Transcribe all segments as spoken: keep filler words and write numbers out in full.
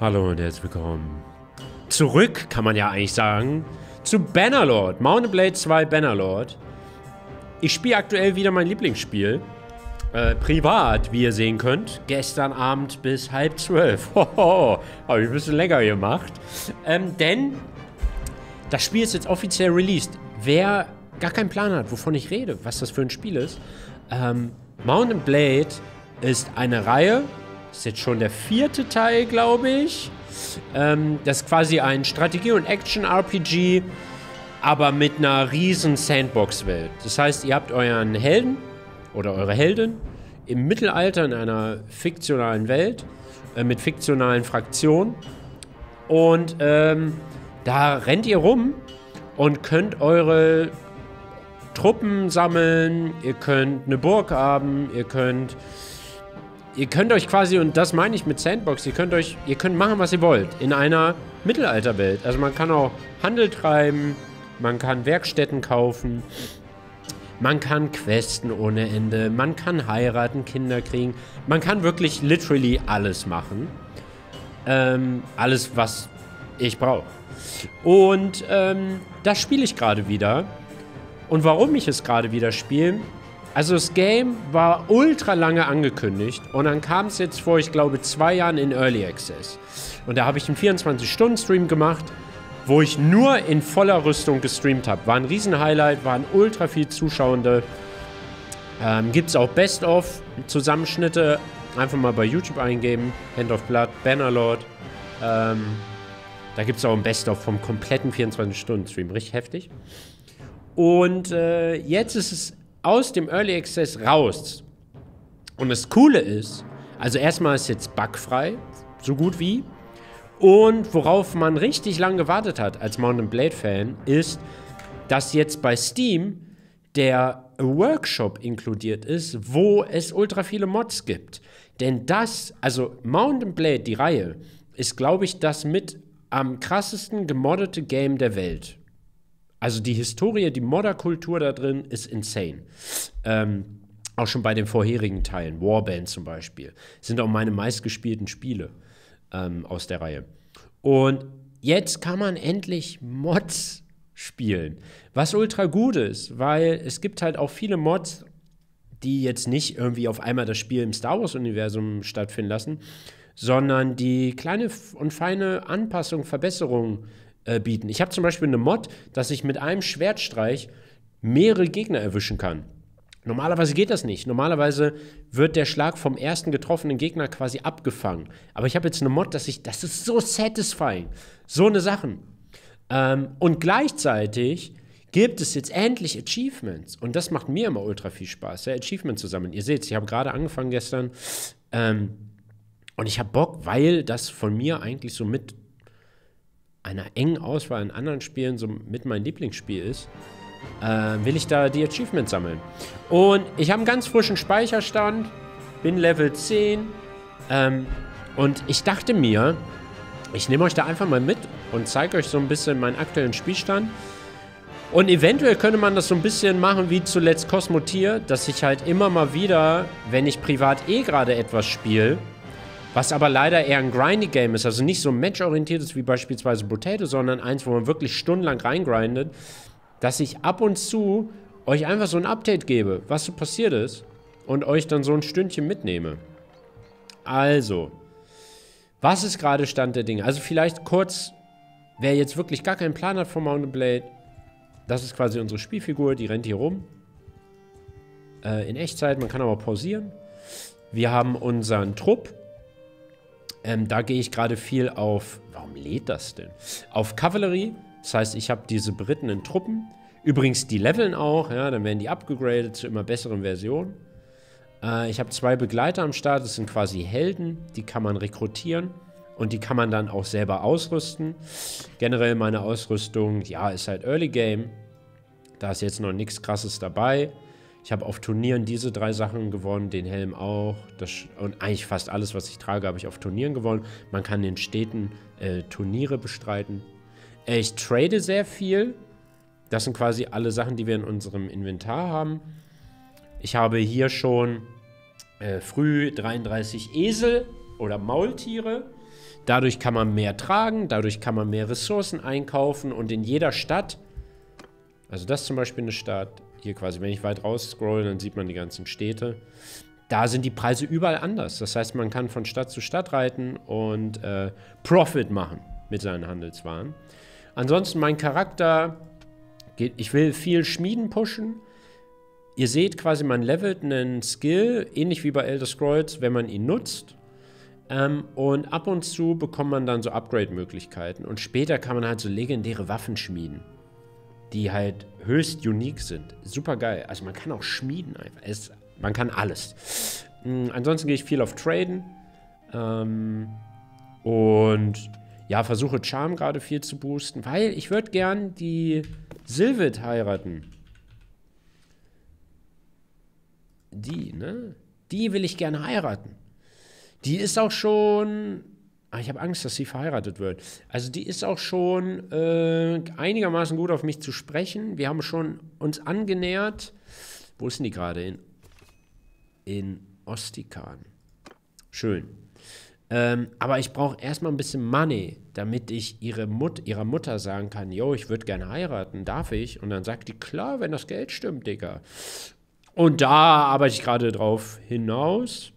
Hallo und herzlich willkommen. Zurück, kann man ja eigentlich sagen, zu Bannerlord. Mount and Blade zwei Bannerlord. Ich spiele aktuell wieder mein Lieblingsspiel. Äh, privat, wie ihr sehen könnt. Gestern Abend bis halb zwölf. Hoho, habe ich ein bisschen länger gemacht. Ähm, denn das Spiel ist jetzt offiziell released. Wer gar keinen Plan hat, wovon ich rede, was das für ein Spiel ist. Ähm, Mount and Blade ist eine Reihe. Das ist jetzt schon der vierte Teil, glaube ich. Ähm, das ist quasi ein Strategie- und Action-R P G, aber mit einer riesen Sandbox-Welt. Das heißt, ihr habt euren Helden oder eure Heldin im Mittelalter in einer fiktionalen Welt äh, mit fiktionalen Fraktionen. Und ähm, da rennt ihr rum und könnt eure Truppen sammeln, ihr könnt eine Burg haben, ihr könnt... Ihr könnt euch quasi, und das meine ich mit Sandbox, ihr könnt euch, ihr könnt machen, was ihr wollt. In einer Mittelalterwelt. Also man kann auch Handel treiben, man kann Werkstätten kaufen, man kann questen ohne Ende, man kann heiraten, Kinder kriegen. Man kann wirklich literally alles machen. Ähm, alles, was ich brauche. Und ähm, das spiele ich gerade wieder. Und warum ich es gerade wieder spiele... Also das Game war ultra lange angekündigt und dann kam es jetzt vor, ich glaube, zwei Jahren in Early Access. Und da habe ich einen vierundzwanzig-Stunden-Stream gemacht, wo ich nur in voller Rüstung gestreamt habe. War ein Riesen-Highlight, waren ultra viel Zuschauende. Ähm, Gibt es auch Best-of-Zusammenschnitte. Einfach mal bei YouTube eingeben. Hand of Blood, Bannerlord. Ähm, da gibt es auch ein Best-of vom kompletten vierundzwanzig-Stunden-Stream. Richtig heftig. Und äh, jetzt ist es aus dem Early Access raus. Und das Coole ist, also erstmal ist jetzt bugfrei, so gut wie. Und worauf man richtig lang gewartet hat als Mount and Blade-Fan, ist, dass jetzt bei Steam der Workshop inkludiert ist, wo es ultra viele Mods gibt. Denn das, also Mount and Blade, die Reihe, ist, glaube ich, das mit am krassesten gemoddete Game der Welt. Also die Historie, die Modderkultur da drin ist insane. Ähm, auch schon bei den vorherigen Teilen, Warband zum Beispiel, sind auch meine meistgespielten Spiele ähm, aus der Reihe. Und jetzt kann man endlich Mods spielen, was ultra gut ist, weil es gibt halt auch viele Mods, die jetzt nicht irgendwie auf einmal das Spiel im Star Wars-Universum stattfinden lassen, sondern die kleine und feine Anpassung, Verbesserungen bieten. Ich habe zum Beispiel eine Mod, dass ich mit einem Schwertstreich mehrere Gegner erwischen kann. Normalerweise geht das nicht. Normalerweise wird der Schlag vom ersten getroffenen Gegner quasi abgefangen. Aber ich habe jetzt eine Mod, dass ich, das ist so satisfying. So eine Sachen. Ähm, und gleichzeitig gibt es jetzt endlich Achievements. Und das macht mir immer ultra viel Spaß, ja, Achievements zu sammeln. Ihr seht es, ich habe gerade angefangen gestern. Ähm, und ich habe Bock, weil das von mir eigentlich so mit einer engen Auswahl an anderen Spielen so mit mein Lieblingsspiel ist, äh, will ich da die Achievements sammeln. Und ich habe einen ganz frischen Speicherstand, bin Level zehn, ähm, und ich dachte mir, ich nehme euch da einfach mal mit und zeige euch so ein bisschen meinen aktuellen Spielstand. Und eventuell könnte man das so ein bisschen machen wie zuletzt Cosmo Tier, dass ich halt immer mal wieder, wenn ich privat eh gerade etwas spiele, was aber leider eher ein Grindy-Game ist, also nicht so matchorientiertes wie beispielsweise Potato, sondern eins, wo man wirklich stundenlang reingrindet, dass ich ab und zu euch einfach so ein Update gebe, was so passiert ist, und euch dann so ein Stündchen mitnehme. Also, was ist gerade Stand der Dinge? Also vielleicht kurz, wer jetzt wirklich gar keinen Plan hat von Mount and Blade, das ist quasi unsere Spielfigur, die rennt hier rum. Äh, in Echtzeit, man kann aber pausieren. Wir haben unseren Trupp. Ähm, da gehe ich gerade viel auf, warum lädt das denn? Auf Kavallerie, das heißt, ich habe diese berittenen Truppen. Übrigens, die leveln auch, ja, dann werden die upgegradet zu immer besseren Versionen. Äh, ich habe zwei Begleiter am Start, das sind quasi Helden, die kann man rekrutieren und die kann man dann auch selber ausrüsten. Generell meine Ausrüstung, ja, ist halt Early Game, da ist jetzt noch nichts Krasses dabei. Ich habe auf Turnieren diese drei Sachen gewonnen, den Helm auch. Das, und eigentlich fast alles, was ich trage, habe ich auf Turnieren gewonnen. Man kann in Städten äh, Turniere bestreiten. Äh, ich trade sehr viel. Das sind quasi alle Sachen, die wir in unserem Inventar haben. Ich habe hier schon äh, früh dreiunddreißig Esel oder Maultiere. Dadurch kann man mehr tragen, dadurch kann man mehr Ressourcen einkaufen und in jeder Stadt, also das ist zum Beispiel eine Stadt, hier quasi, wenn ich weit raus scroll, dann sieht man die ganzen Städte. Da sind die Preise überall anders. Das heißt, man kann von Stadt zu Stadt reiten und äh, Profit machen mit seinen Handelswaren. Ansonsten mein Charakter, geht, ich will viel Schmieden pushen. Ihr seht quasi, man levelt einen Skill, ähnlich wie bei Elder Scrolls, wenn man ihn nutzt. Ähm, und ab und zu bekommt man dann so Upgrade-Möglichkeiten. Und später kann man halt so legendäre Waffen schmieden, die halt höchst unique sind. Super geil. Also man kann auch schmieden einfach. Es, man kann alles. Ähm, ansonsten gehe ich viel auf Traden. Ähm, und ja, versuche Charme gerade viel zu boosten, weil ich würde gern die Silvind heiraten. Die, ne? Die will ich gerne heiraten. Die ist auch schon... Ah, ich habe Angst, dass sie verheiratet wird. Also die ist auch schon äh, einigermaßen gut auf mich zu sprechen. Wir haben schon uns angenähert. Wo ist denn die gerade? In, in Ostikan. Schön. Ähm, aber ich brauche erstmal ein bisschen Money, damit ich ihre Mut, ihrer Mutter sagen kann, yo, ich würde gerne heiraten, darf ich? Und dann sagt die, klar, wenn das Geld stimmt, Digga. Und da arbeite ich gerade drauf hinaus.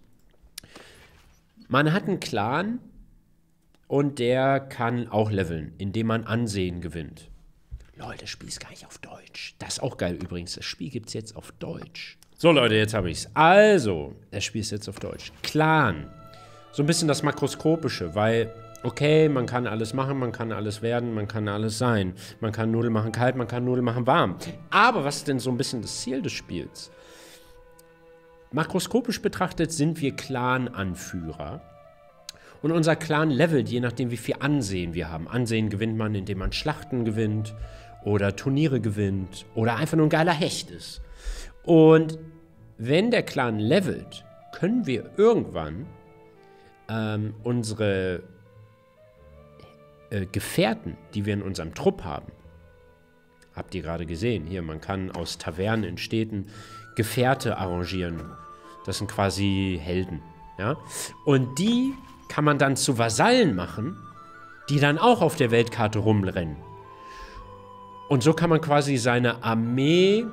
Man hat einen Clan... Und der kann auch leveln, indem man Ansehen gewinnt. Leute, das Spiel ist gar nicht auf Deutsch. Das ist auch geil übrigens. Das Spiel gibt es jetzt auf Deutsch. So, Leute, jetzt habe ich es. Also, das Spiel ist jetzt auf Deutsch. Clan. So ein bisschen das Makroskopische, weil, okay, man kann alles machen, man kann alles werden, man kann alles sein. Man kann Nudeln machen kalt, man kann Nudeln machen warm. Aber was ist denn so ein bisschen das Ziel des Spiels? Makroskopisch betrachtet sind wir Clan-Anführer. Und unser Clan levelt, je nachdem, wie viel Ansehen wir haben. Ansehen gewinnt man, indem man Schlachten gewinnt oder Turniere gewinnt oder einfach nur ein geiler Hecht ist. Und wenn der Clan levelt, können wir irgendwann ähm, unsere äh, Gefährten, die wir in unserem Trupp haben, habt ihr gerade gesehen, hier, man kann aus Tavernen in Städten Gefährte arrangieren. Das sind quasi Helden, ja? Und die... kann man dann zu Vasallen machen, die dann auch auf der Weltkarte rumrennen. Und so kann man quasi seine Armee,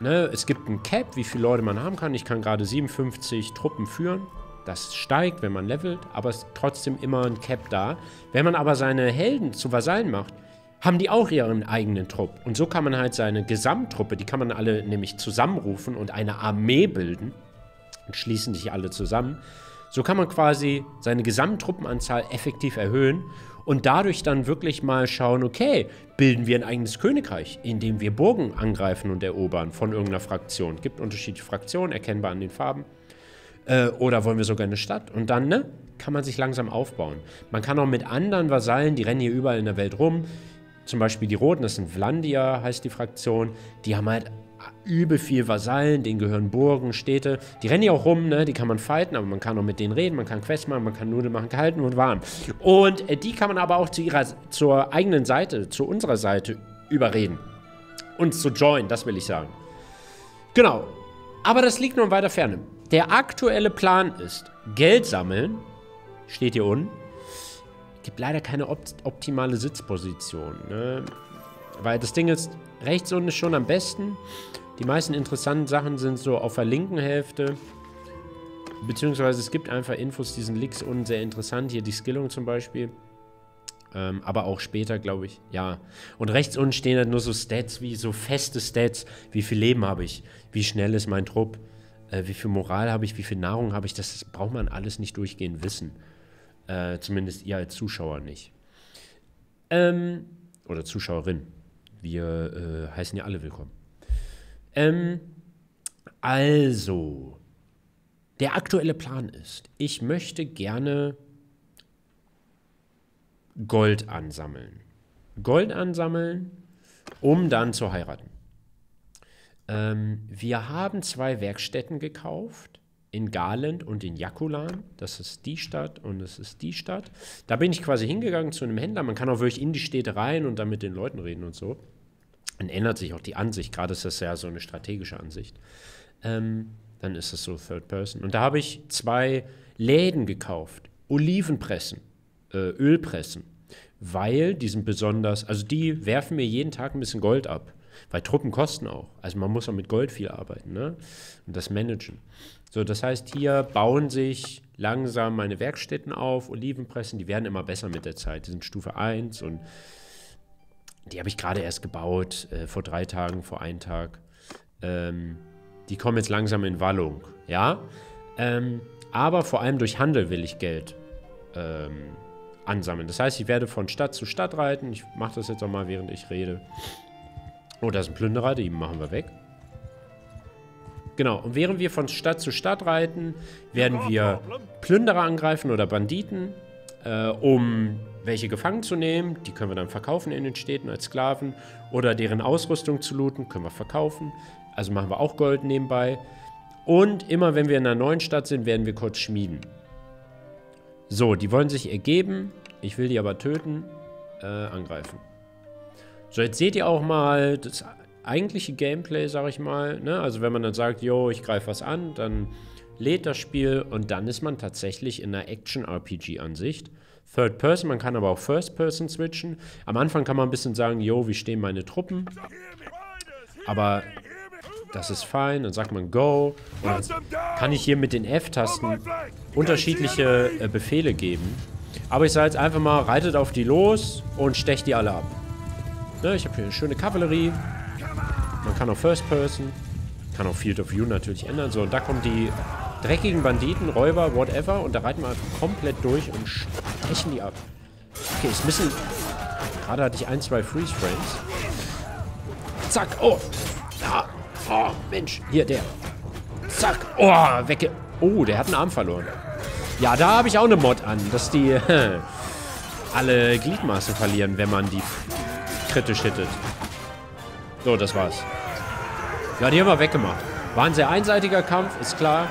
ne, es gibt ein Cap, wie viele Leute man haben kann. Ich kann gerade siebenundfünfzig Truppen führen. Das steigt, wenn man levelt, aber es ist trotzdem immer ein Cap da. Wenn man aber seine Helden zu Vasallen macht, haben die auch ihren eigenen Trupp. Und so kann man halt seine Gesamttruppe, die kann man alle nämlich zusammenrufen und eine Armee bilden. Und schließen sich alle zusammen. So kann man quasi seine Gesamttruppenanzahl effektiv erhöhen und dadurch dann wirklich mal schauen, okay, bilden wir ein eigenes Königreich, indem wir Burgen angreifen und erobern von irgendeiner Fraktion. Gibt unterschiedliche Fraktionen, erkennbar an den Farben. Äh, oder wollen wir sogar eine Stadt? Und dann, ne, kann man sich langsam aufbauen. Man kann auch mit anderen Vasallen, die rennen hier überall in der Welt rum, zum Beispiel die Roten, das sind Vlandia, heißt die Fraktion, die haben halt... übel viel Vasallen, denen gehören Burgen, Städte. Die rennen ja auch rum, ne? Die kann man fighten, aber man kann auch mit denen reden, man kann Quests machen, man kann Nudeln machen, kalten und warm. Und äh, die kann man aber auch zu ihrer, zur eigenen Seite, zu unserer Seite überreden. Uns zu joinen, das will ich sagen. Genau. Aber das liegt nur in weiter Ferne. Der aktuelle Plan ist, Geld sammeln, steht hier unten. Gibt leider keine opt- optimale Sitzposition, ne? Weil das Ding ist, rechts unten ist schon am besten. Die meisten interessanten Sachen sind so auf der linken Hälfte. Beziehungsweise es gibt einfach Infos, die sind links unten sehr interessant. Hier die Skillung zum Beispiel. Ähm, aber auch später, glaube ich. Ja. Und rechts unten stehen halt nur so Stats, wie so feste Stats. Wie viel Leben habe ich? Wie schnell ist mein Trupp? Äh, wie viel Moral habe ich? Wie viel Nahrung habe ich? Das, das braucht man alles nicht durchgehend wissen. Äh, zumindest ihr als Zuschauer nicht. Ähm... Oder Zuschauerin. Wir äh, heißen ja alle willkommen. Ähm, also, der aktuelle Plan ist, ich möchte gerne Gold ansammeln. Gold ansammeln, um dann zu heiraten. Ähm, wir haben zwei Werkstätten gekauft. In Garland und in Jaculan. Das ist die Stadt und das ist die Stadt. Da bin ich quasi hingegangen zu einem Händler. Man kann auch wirklich in die Städte rein und dann mit den Leuten reden und so. Dann ändert sich auch die Ansicht. Gerade ist das ja so eine strategische Ansicht. Ähm, dann ist das so Third Person. Und da habe ich zwei Läden gekauft. Olivenpressen. äh, Öl pressen. Weil die sind besonders, also die werfen mir jeden Tag ein bisschen Gold ab. Weil Truppen kosten auch. Also man muss auch mit Gold viel arbeiten, ne? Und das managen. So, das heißt, hier bauen sich langsam meine Werkstätten auf, Olivenpressen, die werden immer besser mit der Zeit. Die sind Stufe eins und die habe ich gerade erst gebaut, äh, vor drei Tagen, vor einem Tag. Ähm, die kommen jetzt langsam in Wallung, ja? Ähm, aber vor allem durch Handel will ich Geld ähm, ansammeln. Das heißt, ich werde von Stadt zu Stadt reiten. Ich mache das jetzt auch mal, während ich rede. Oh, da ist ein Plünderer, den machen wir weg. Genau, und während wir von Stadt zu Stadt reiten, werden wir Plünderer angreifen oder Banditen, äh, um welche gefangen zu nehmen. Die können wir dann verkaufen in den Städten als Sklaven. Oder deren Ausrüstung zu looten, können wir verkaufen. Also machen wir auch Gold nebenbei. Und immer wenn wir in einer neuen Stadt sind, werden wir kurz schmieden. So, die wollen sich ergeben. Ich will die aber töten. Äh, angreifen. So, jetzt seht ihr auch mal das eigentliche Gameplay, sag ich mal. Ne? Also wenn man dann sagt, yo, ich greife was an, dann lädt das Spiel und dann ist man tatsächlich in einer Action-R P G-Ansicht. Third Person, man kann aber auch First Person switchen. Am Anfang kann man ein bisschen sagen, yo, wie stehen meine Truppen? Aber das ist fein, dann sagt man Go. Und dann kann ich hier mit den F-Tasten unterschiedliche äh, Befehle geben. Aber ich sage jetzt einfach mal, reitet auf die los und stecht die alle ab. Ne, ich habe hier eine schöne Kavallerie. Man kann auch First Person. Kann auch Field of View natürlich ändern. So, und da kommen die dreckigen Banditen, Räuber, whatever. Und da reiten wir einfach komplett durch und stechen die ab. Okay, ist ein bisschen... Gerade hatte ich ein, zwei Freeze Frames. Zack, oh! Ah. Oh, Mensch, hier, der. Zack. Oh, wegge... Oh, der hat einen Arm verloren. Ja, da habe ich auch eine Mod an, dass die alle Gliedmaße verlieren, wenn man die kritisch hittet. So, das war's. Ja, die haben wir weggemacht. War ein sehr einseitiger Kampf, ist klar.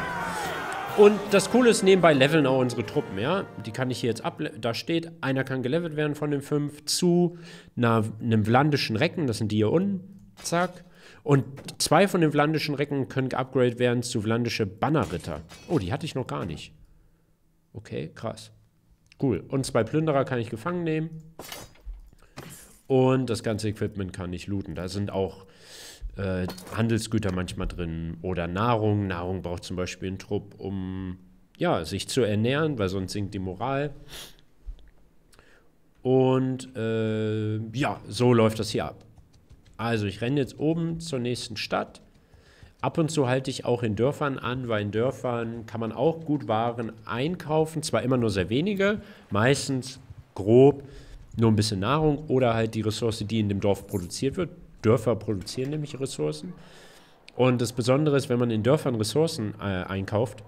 Und das Coole ist, nebenbei leveln auch unsere Truppen, ja. Die kann ich hier jetzt ab... Da steht, einer kann gelevelt werden von den fünf zu einer, einem vlandischen Recken. Das sind die hier unten. Zack. Und zwei von den vlandischen Recken können geupgradet werden zu vlandische Bannerritter. Oh, die hatte ich noch gar nicht. Okay, krass. Cool. Und zwei Plünderer kann ich gefangen nehmen. Und das ganze Equipment kann ich looten. Da sind auch äh, Handelsgüter manchmal drin. Oder Nahrung. Nahrung braucht zum Beispiel ein Trupp, um ja, sich zu ernähren, weil sonst sinkt die Moral. Und äh, ja, so läuft das hier ab. Also ich renne jetzt oben zur nächsten Stadt. Ab und zu halte ich auch in Dörfern an, weil in Dörfern kann man auch gut Waren einkaufen. Zwar immer nur sehr wenige, meistens grob nur ein bisschen Nahrung oder halt die Ressource, die in dem Dorf produziert wird. Dörfer produzieren nämlich Ressourcen. Und das Besondere ist, wenn man in Dörfern Ressourcen äh, einkauft,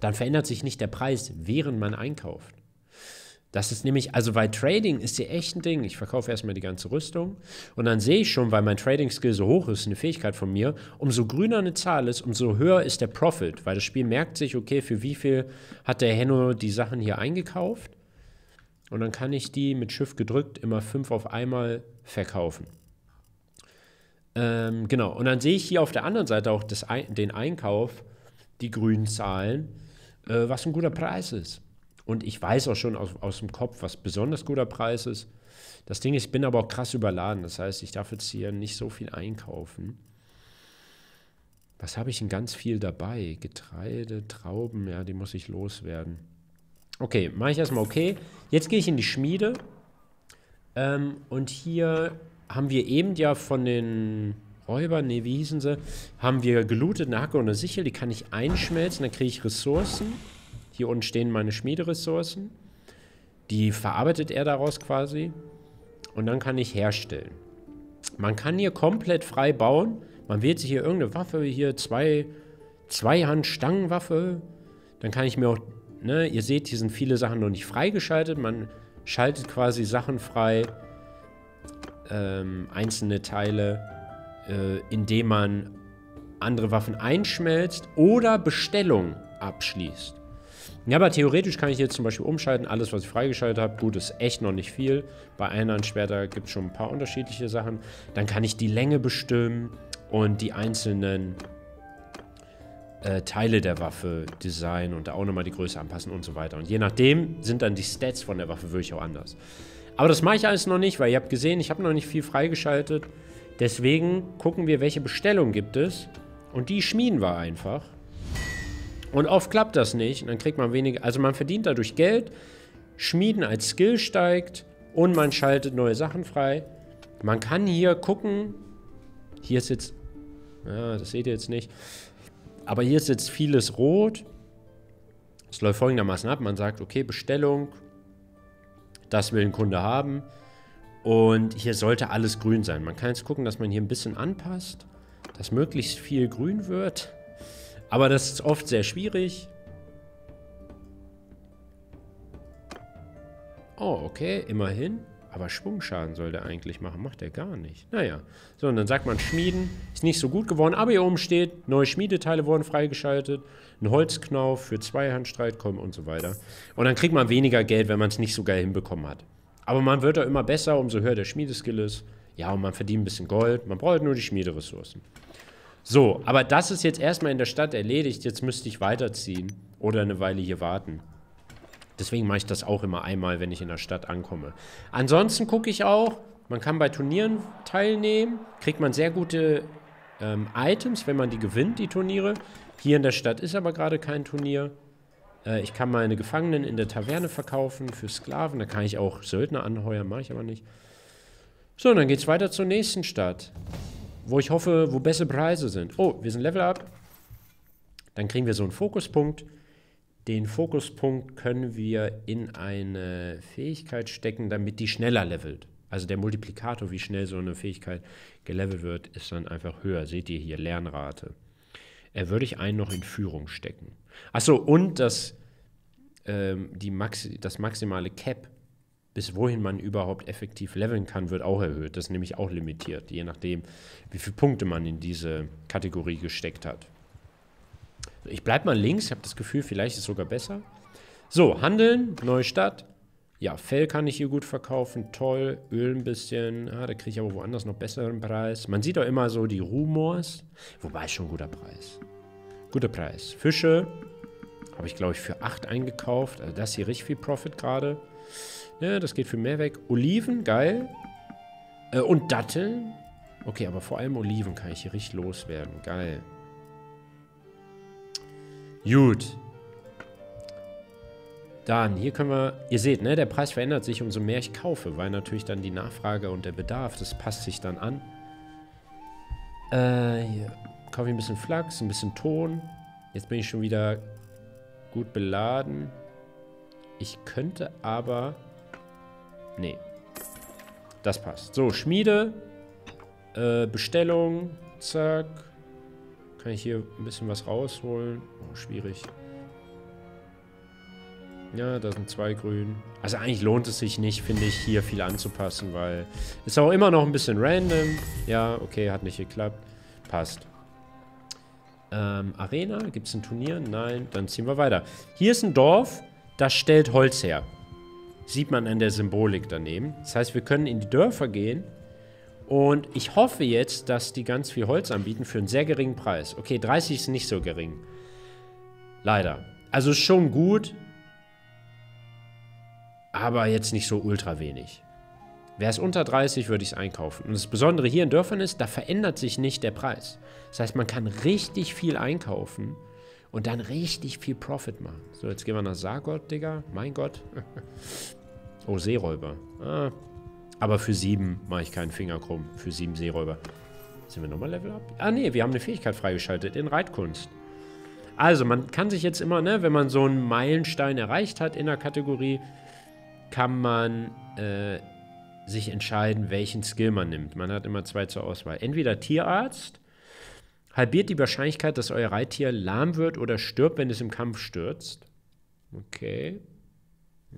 dann verändert sich nicht der Preis, während man einkauft. Das ist nämlich, also bei Trading ist hier echt ein Ding. Ich verkaufe erstmal die ganze Rüstung und dann sehe ich schon, weil mein Trading-Skill so hoch ist, eine Fähigkeit von mir, umso grüner eine Zahl ist, umso höher ist der Profit. Weil das Spiel merkt sich, okay, für wie viel hat der Henno die Sachen hier eingekauft und dann kann ich die mit Shift gedrückt immer fünf auf einmal verkaufen. Ähm, genau, und dann sehe ich hier auf der anderen Seite auch das, den Einkauf, die grünen Zahlen, äh, was ein guter Preis ist. Und ich weiß auch schon aus, aus dem Kopf, was besonders guter Preis ist. Das Ding ist, ich bin aber auch krass überladen. Das heißt, ich darf jetzt hier nicht so viel einkaufen. Was habe ich denn ganz viel dabei? Getreide, Trauben, ja, die muss ich loswerden. Okay, mache ich erstmal okay. Jetzt gehe ich in die Schmiede. Ähm, und hier haben wir eben ja von den Räubern, nee, wie hießen sie? Haben wir gelootet, eine Hacke und eine Sichel. Die kann ich einschmelzen, dann kriege ich Ressourcen. Hier unten stehen meine Schmiederessourcen. Die verarbeitet er daraus quasi. Und dann kann ich herstellen. Man kann hier komplett frei bauen. Man wählt sich hier irgendeine Waffe. Hier zwei, zwei Hand-Stangenwaffe. Dann kann ich mir auch... Ne, ihr seht, hier sind viele Sachen noch nicht freigeschaltet. Man schaltet quasi Sachen frei. Ähm, einzelne Teile. Äh, indem man andere Waffen einschmelzt. Oder Bestellungen abschließt. Ja, aber theoretisch kann ich jetzt zum Beispiel umschalten. Alles, was ich freigeschaltet habe, gut, ist echt noch nicht viel. Bei einem anderen Schwerter gibt es schon ein paar unterschiedliche Sachen. Dann kann ich die Länge bestimmen und die einzelnen äh, Teile der Waffe designen und da auch nochmal die Größe anpassen und so weiter. Und je nachdem sind dann die Stats von der Waffe wirklich auch anders. Aber das mache ich alles noch nicht, weil ihr habt gesehen, ich habe noch nicht viel freigeschaltet. Deswegen gucken wir, welche Bestellung gibt es. Und die schmieden wir einfach. Und oft klappt das nicht. Und dann kriegt man weniger. Also man verdient dadurch Geld. Schmieden als Skill steigt. Und man schaltet neue Sachen frei. Man kann hier gucken. Hier ist jetzt. Ja, das seht ihr jetzt nicht. Aber hier ist jetzt vieles rot. Es läuft folgendermaßen ab. Man sagt, okay, Bestellung. Das will ein Kunde haben. Und hier sollte alles grün sein. Man kann jetzt gucken, dass man hier ein bisschen anpasst, dass möglichst viel grün wird. Aber das ist oft sehr schwierig. Oh, okay, immerhin. Aber Schwungschaden soll der eigentlich machen. Macht er gar nicht. Naja. So, und dann sagt man Schmieden. Ist nicht so gut geworden. Aber hier oben steht, neue Schmiedeteile wurden freigeschaltet. Ein Holzknauf für Zweihandstreitkolben und so weiter. Und dann kriegt man weniger Geld, wenn man es nicht so geil hinbekommen hat. Aber man wird da immer besser, umso höher der Schmiedeskill ist. Ja, und man verdient ein bisschen Gold. Man braucht halt nur die Schmiederessourcen. So, aber das ist jetzt erstmal in der Stadt erledigt. Jetzt müsste ich weiterziehen oder eine Weile hier warten. Deswegen mache ich das auch immer einmal, wenn ich in der Stadt ankomme. Ansonsten gucke ich auch, man kann bei Turnieren teilnehmen. Kriegt man sehr gute ähm, Items, wenn man die gewinnt, die Turniere. Hier in der Stadt ist aber gerade kein Turnier. Äh, ich kann meine Gefangenen in der Taverne verkaufen für Sklaven. Da kann ich auch Söldner anheuern, mache ich aber nicht. So, dann geht es weiter zur nächsten Stadt. Wo ich hoffe, wo bessere Preise sind. Oh, wir sind Level Up. Dann kriegen wir so einen Fokuspunkt. Den Fokuspunkt können wir in eine Fähigkeit stecken, damit die schneller levelt. Also der Multiplikator, wie schnell so eine Fähigkeit gelevelt wird, ist dann einfach höher. Seht ihr hier, Lernrate. Äh, würde ich einen noch in Führung stecken. Achso, und das, ähm, die Maxi- das maximale Cap, bis wohin man überhaupt effektiv leveln kann, wird auch erhöht. Das ist nämlich auch limitiert, je nachdem, wie viele Punkte man in diese Kategorie gesteckt hat. Ich bleibe mal links, ich habe das Gefühl, vielleicht ist es sogar besser. So, Handeln, neue Stadt. Ja, Fell kann ich hier gut verkaufen, toll. Öl ein bisschen, ah, da kriege ich aber woanders noch besseren Preis. Man sieht auch immer so die Rumors, wobei schon ein guter Preis. Guter Preis. Fische habe ich, glaube ich, für acht eingekauft. Also das hier richtig viel Profit gerade. Ja, das geht für mehr weg. Oliven, geil. Äh, und Datteln. Okay, aber vor allem Oliven kann ich hier richtig loswerden. Geil. Gut. Dann, hier können wir... Ihr seht, ne, der Preis verändert sich, umso mehr ich kaufe, weil natürlich dann die Nachfrage und der Bedarf, das passt sich dann an. Äh, hier. Kaufe ich ein bisschen Flachs, ein bisschen Ton. Jetzt bin ich schon wieder gut beladen. Ich könnte aber... Nee. Das passt. So, Schmiede. Äh, Bestellung. Zack. Kann ich hier ein bisschen was rausholen? Oh, schwierig. Ja, da sind zwei grün. Also eigentlich lohnt es sich nicht, finde ich, hier viel anzupassen, weil... Ist auch immer noch ein bisschen random. Ja, okay, hat nicht geklappt. Passt. Ähm, Arena? Gibt es ein Turnier? Nein. Dann ziehen wir weiter. Hier ist ein Dorf. Das stellt Holz her. Sieht man an der Symbolik daneben. Das heißt, wir können in die Dörfer gehen. Und ich hoffe jetzt, dass die ganz viel Holz anbieten für einen sehr geringen Preis. Okay, dreißig ist nicht so gering. Leider. Also ist schon gut. Aber jetzt nicht so ultra wenig. Wäre es unter dreißig, würde ich es einkaufen. Und das Besondere hier in Dörfern ist, da verändert sich nicht der Preis. Das heißt, man kann richtig viel einkaufen. Und dann richtig viel Profit machen. So, jetzt gehen wir nach Sargot, Digga. Mein Gott. Oh, Seeräuber. Ah. Aber für sieben mache ich keinen Finger krumm. Für sieben Seeräuber. Sind wir nochmal Level Up? Ah, nee, wir haben eine Fähigkeit freigeschaltet in Reitkunst. Also, man kann sich jetzt immer, ne, wenn man so einen Meilenstein erreicht hat in der Kategorie, kann man äh, sich entscheiden, welchen Skill man nimmt. Man hat immer zwei zur Auswahl. Entweder Tierarzt. Halbiert die Wahrscheinlichkeit, dass euer Reittier lahm wird oder stirbt, wenn es im Kampf stürzt. Okay.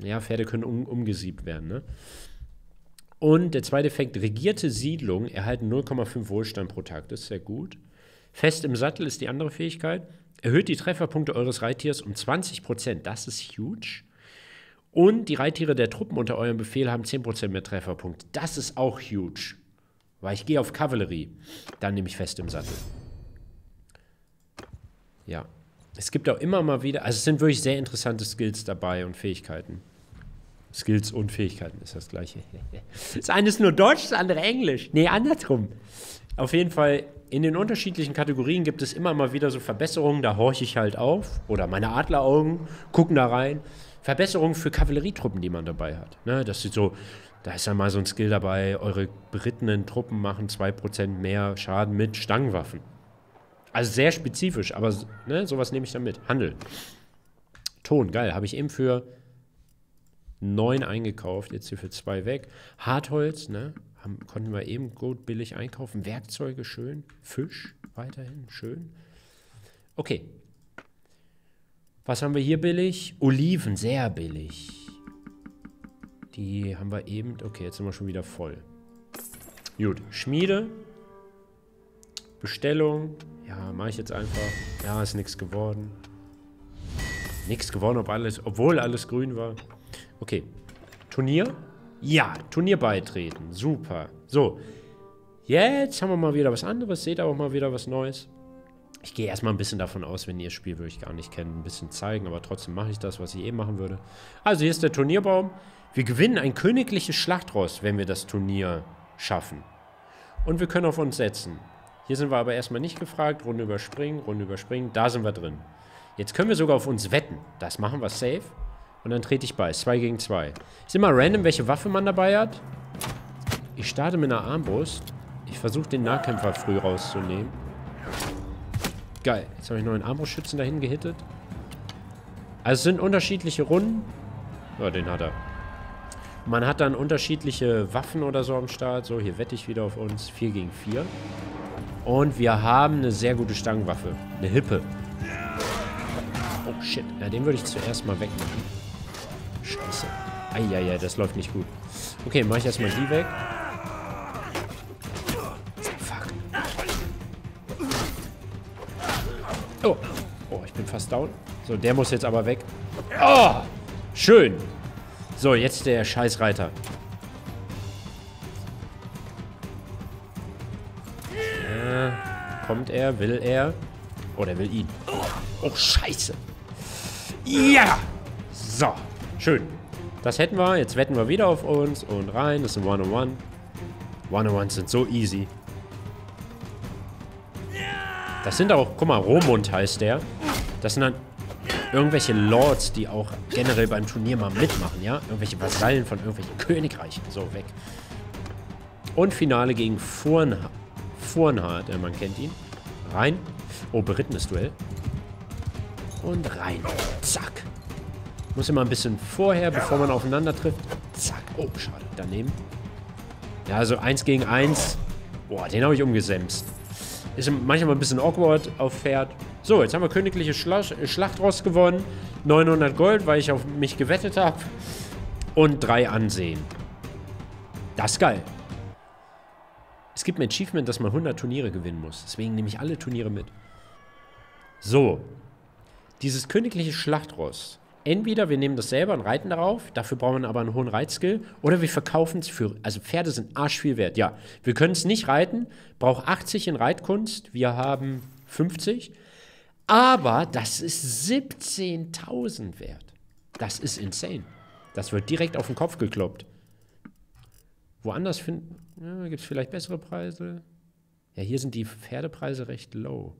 Ja, Pferde können um, umgesiebt werden, ne? Und der zweite Effekt, regierte Siedlungen erhalten null Komma fünf Wohlstand pro Tag. Das ist sehr gut. Fest im Sattel ist die andere Fähigkeit. Erhöht die Trefferpunkte eures Reittiers um zwanzig Prozent. Das ist huge. Und die Reittiere der Truppen unter eurem Befehl haben zehn Prozent mehr Trefferpunkte. Das ist auch huge. Weil ich gehe auf Kavallerie. Dann nehme ich fest im Sattel. Ja, es gibt auch immer mal wieder, also es sind wirklich sehr interessante Skills dabei und Fähigkeiten. Skills und Fähigkeiten ist das gleiche. Das eine ist nur Deutsch, das andere Englisch. Nee, andersrum. Auf jeden Fall, in den unterschiedlichen Kategorien gibt es immer mal wieder so Verbesserungen, da horche ich halt auf. Oder meine Adleraugen gucken da rein. Verbesserungen für Kavallerietruppen, die man dabei hat. Ne, das ist so, da ist dann mal so ein Skill dabei, eure berittenen Truppen machen zwei Prozent mehr Schaden mit Stangenwaffen. Also sehr spezifisch, aber ne, sowas nehme ich dann mit. Handel. Ton, geil, habe ich eben für neun eingekauft, jetzt hier für zwei weg. Hartholz, ne? Haben, konnten wir eben gut billig einkaufen. Werkzeuge, schön. Fisch, weiterhin, schön. Okay. Was haben wir hier billig? Oliven, sehr billig. Die haben wir eben... Okay, jetzt sind wir schon wieder voll. Gut, Schmiede. Bestellung. Ja, mache ich jetzt einfach. Ja, ist nichts geworden. Nichts geworden, ob alles, obwohl alles grün war. Okay. Turnier? Ja, Turnier beitreten. Super. So. Jetzt haben wir mal wieder was anderes. Seht aber mal wieder was Neues. Ich gehe erstmal ein bisschen davon aus, wenn ihr das Spiel wirklich gar nicht kennt, ein bisschen zeigen. Aber trotzdem mache ich das, was ich eh machen würde. Also hier ist der Turnierbaum. Wir gewinnen ein königliches Schlachtross, wenn wir das Turnier schaffen. Und wir können auf uns setzen. Hier sind wir aber erstmal nicht gefragt. Runde überspringen, Runde überspringen. Da sind wir drin. Jetzt können wir sogar auf uns wetten. Das machen wir safe. Und dann trete ich bei. zwei gegen zwei. Ist immer random, welche Waffe man dabei hat. Ich starte mit einer Armbrust. Ich versuche, den Nahkämpfer früh rauszunehmen. Geil. Jetzt habe ich noch einen Armbrustschützen dahin gehittet. Also es sind unterschiedliche Runden. Ja, den hat er. Man hat dann unterschiedliche Waffen oder so am Start. So, hier wette ich wieder auf uns. vier gegen vier. Und wir haben eine sehr gute Stangenwaffe. Eine Hippe. Oh, shit. Ja, den würde ich zuerst mal wegmachen. Scheiße. Eieiei, das läuft nicht gut. Okay, mache ich erstmal die weg. Fuck. Oh. Oh, ich bin fast down. So, der muss jetzt aber weg. Oh! Schön. So, jetzt der Scheißreiter. Ja, kommt er? Will er? Oh, der will ihn. Oh, scheiße. Ja! So. Schön. Das hätten wir. Jetzt wetten wir wieder auf uns und rein. Das ist ein one on one. one on ones sind so easy. Das sind auch, guck mal, Romund heißt der. Das sind dann irgendwelche Lords, die auch generell beim Turnier mal mitmachen, ja? Irgendwelche Vasallen von irgendwelchen Königreichen. So, weg. Und Finale gegen Furnhard. Furnhard, äh, man kennt ihn. Rein. Oh, berittenes Duell. Und rein. Zack. Muss immer ein bisschen vorher, bevor man aufeinander trifft. Zack. Oh, schade. Daneben. Ja, also eins gegen eins. Boah, den habe ich umgesämst. Ist manchmal ein bisschen awkward auf Pferd. So, jetzt haben wir königliche Schloss, Schlachtross gewonnen. neunhundert Gold, weil ich auf mich gewettet habe. Und drei Ansehen. Das ist geil. Es gibt ein Achievement, dass man hundert Turniere gewinnen muss. Deswegen nehme ich alle Turniere mit. So. Dieses königliche Schlachtross. Entweder wir nehmen das selber und reiten darauf, dafür brauchen wir aber einen hohen Reitskill, oder wir verkaufen es für, also Pferde sind arsch viel wert, ja. Wir können es nicht reiten, braucht achtzig in Reitkunst, wir haben fünfzig, aber das ist siebzehntausend wert. Das ist insane. Das wird direkt auf den Kopf gekloppt. Woanders finden, ja, gibt es vielleicht bessere Preise? Ja, hier sind die Pferdepreise recht low.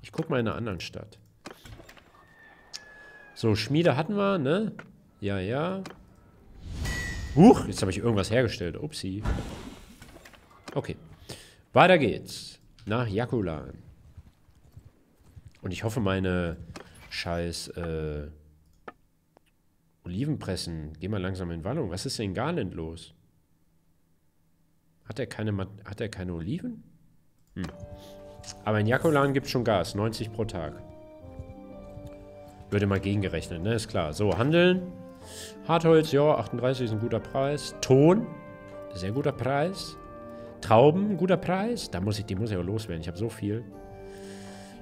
Ich guck mal in einer anderen Stadt. So, Schmiede hatten wir, ne? Ja, ja. Huch, jetzt habe ich irgendwas hergestellt. Upsi. Okay. Weiter geht's. Nach Jaculan. Und ich hoffe, meine scheiß äh, Olivenpressen. Geh mal langsam in Wallung. Was ist denn in Garland los? Hat er keine, hat er keine Oliven? Hm. Aber in Jaculan gibt es schon Gas. neunzig pro Tag. Würde mal gegengerechnet, ne? Ist klar. So, handeln. Hartholz, ja, achtunddreißig ist ein guter Preis. Ton, sehr guter Preis. Trauben, guter Preis. Da muss ich, die muss ich auch loswerden. Ich habe so viel.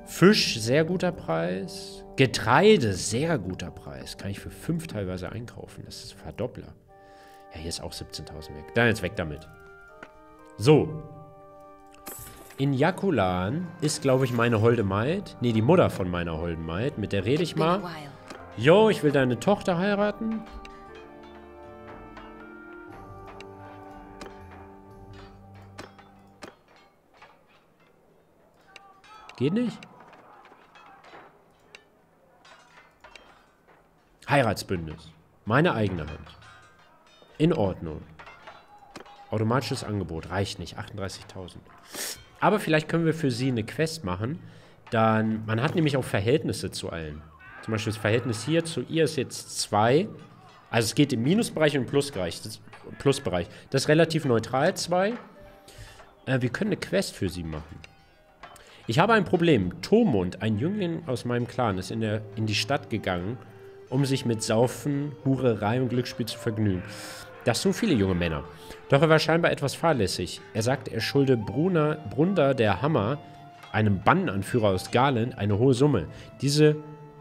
Fisch, sehr guter Preis. Getreide, sehr guter Preis. Kann ich für fünf teilweise einkaufen. Das ist ein Verdoppler. Ja, hier ist auch siebzehntausend weg. Dann jetzt weg damit. So. In Jaculan ist, glaube ich, meine holde Maid. Ne, die Mutter von meiner holden Maid. Mit der rede ich mal. Jo, ich will deine Tochter heiraten. Geht nicht? Heiratsbündnis. Meine eigene Hand. In Ordnung. Automatisches Angebot. Reicht nicht. achtunddreißigtausend. Aber vielleicht können wir für sie eine Quest machen. Dann, man hat nämlich auch Verhältnisse zu allen. Zum Beispiel das Verhältnis hier zu ihr ist jetzt zwei. Also es geht im Minusbereich und im Plusbereich. Das, Plusbereich. Das ist relativ neutral, zwei. Äh, wir können eine Quest für sie machen. Ich habe ein Problem. Tormund, ein Jüngling aus meinem Clan, ist in, der, in die Stadt gegangen, um sich mit Saufen, Hurerei und Glücksspiel zu vergnügen. Das tun viele junge Männer. Doch er war scheinbar etwas fahrlässig. Er sagte, er schulde Bruna, Brunda, der Hammer, einem Bandenanführer aus Garland, eine hohe Summe. Diese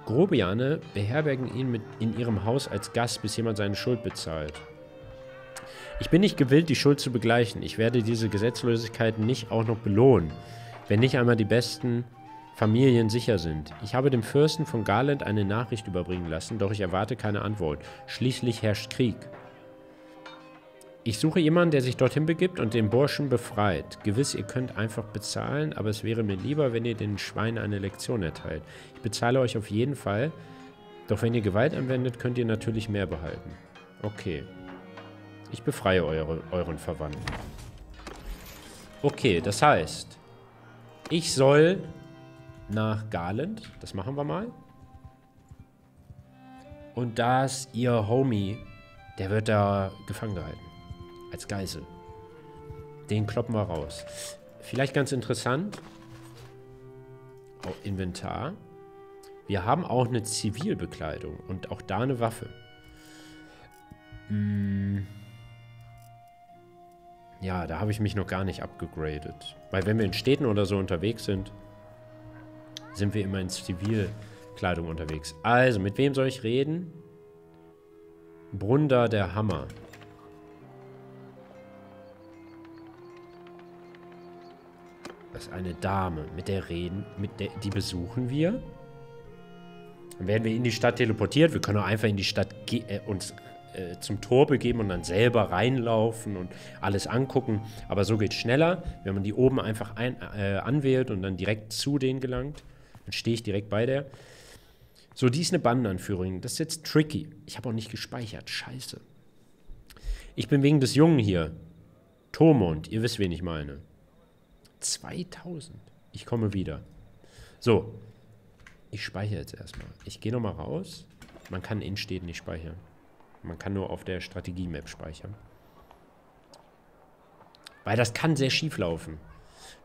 Grobiane beherbergen ihn mit in ihrem Haus als Gast, bis jemand seine Schuld bezahlt. Ich bin nicht gewillt, die Schuld zu begleichen. Ich werde diese Gesetzlosigkeit nicht auch noch belohnen, wenn nicht einmal die besten Familien sicher sind. Ich habe dem Fürsten von Garland eine Nachricht überbringen lassen, doch ich erwarte keine Antwort. Schließlich herrscht Krieg. Ich suche jemanden, der sich dorthin begibt und den Burschen befreit. Gewiss, ihr könnt einfach bezahlen, aber es wäre mir lieber, wenn ihr den Schweinen eine Lektion erteilt. Ich bezahle euch auf jeden Fall, doch wenn ihr Gewalt anwendet, könnt ihr natürlich mehr behalten. Okay. Ich befreie eure, euren Verwandten. Okay, das heißt, ich soll nach Garland. Das machen wir mal. Und da ist ihr Homie, der wird da gefangen gehalten. Als Geisel. Den kloppen wir raus. Vielleicht ganz interessant. Oh, Inventar. Wir haben auch eine Zivilbekleidung und auch da eine Waffe. Hm. Ja, da habe ich mich noch gar nicht abgegradet. Weil wenn wir in Städten oder so unterwegs sind, sind wir immer in Zivilkleidung unterwegs. Also, mit wem soll ich reden? Brunda, der Hammer. Das ist eine Dame, mit der reden, mit der, die besuchen wir. Dann werden wir in die Stadt teleportiert. Wir können auch einfach in die Stadt äh, uns äh, zum Tor begeben und dann selber reinlaufen und alles angucken. Aber so geht es schneller, wenn man die oben einfach ein, äh, anwählt und dann direkt zu denen gelangt. Dann stehe ich direkt bei der. So, die ist eine Bandenanführerin. Das ist jetzt tricky. Ich habe auch nicht gespeichert. Scheiße. Ich bin wegen des Jungen hier. Tormund, ihr wisst, wen ich meine. zweitausend. Ich komme wieder. So. Ich speichere jetzt erstmal. Ich gehe nochmal raus. Man kann in Städten nicht speichern. Man kann nur auf der Strategie-Map speichern. Weil das kann sehr schief laufen.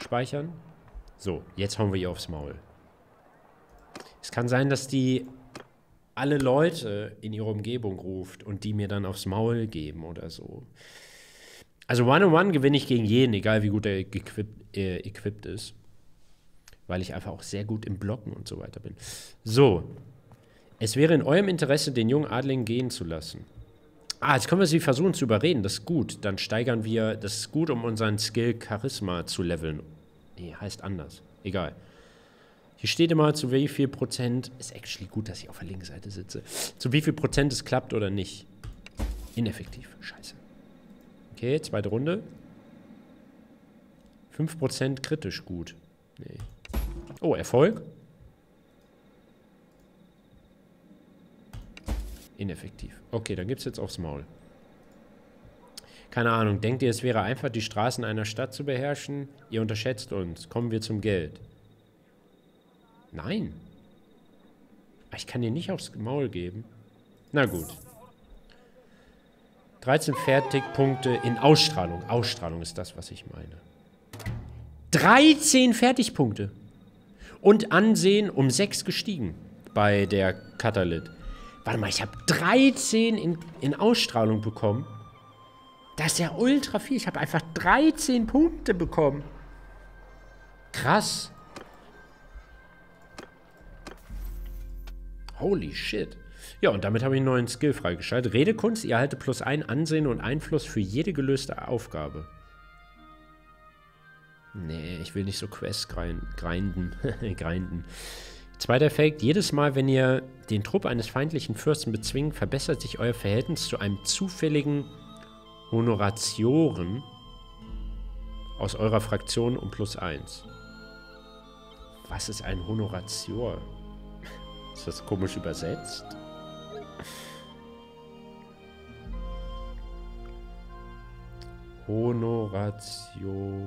Speichern. So, jetzt hauen wir ihr aufs Maul. Es kann sein, dass die alle Leute in ihre Umgebung ruft und die mir dann aufs Maul geben oder so. Also one on one gewinne ich gegen jeden, egal wie gut er equipped, äh, equipped ist. Weil ich einfach auch sehr gut im Blocken und so weiter bin. So. Es wäre in eurem Interesse, den jungen Adligen gehen zu lassen. Ah, jetzt können wir sie versuchen zu überreden. Das ist gut. Dann steigern wir... Das ist gut, um unseren Skill Charisma zu leveln. Nee, heißt anders. Egal. Hier steht immer, zu wie viel Prozent... Ist actually gut, dass ich auf der linken Seite sitze. Zu wie viel Prozent es klappt oder nicht. Ineffektiv. Scheiße. Okay, zweite Runde. fünf Prozent kritisch gut. Nee. Oh, Erfolg. Ineffektiv. Okay, dann gibt's jetzt aufs Maul. Keine Ahnung. Denkt ihr, es wäre einfach, die Straßen einer Stadt zu beherrschen? Ihr unterschätzt uns. Kommen wir zum Geld. Nein. Ich kann dir nicht aufs Maul geben. Na gut. dreizehn Fertigpunkte in Ausstrahlung. Ausstrahlung ist das, was ich meine. dreizehn Fertigpunkte. Und Ansehen um sechs gestiegen bei der Catalyst. Warte mal, ich habe dreizehn in, in Ausstrahlung bekommen. Das ist ja ultra viel. Ich habe einfach dreizehn Punkte bekommen. Krass. Holy shit. Ja, und damit habe ich einen neuen Skill freigeschaltet. Redekunst, ihr erhaltet plus ein Ansehen und Einfluss für jede gelöste Aufgabe. Nee, ich will nicht so Quests grinden. grinden. Zweiter Effekt, jedes Mal, wenn ihr den Trupp eines feindlichen Fürsten bezwingt, verbessert sich euer Verhältnis zu einem zufälligen Honoratioren aus eurer Fraktion um plus eins. Was ist ein Honoratior? Ist das komisch übersetzt? Honoratio...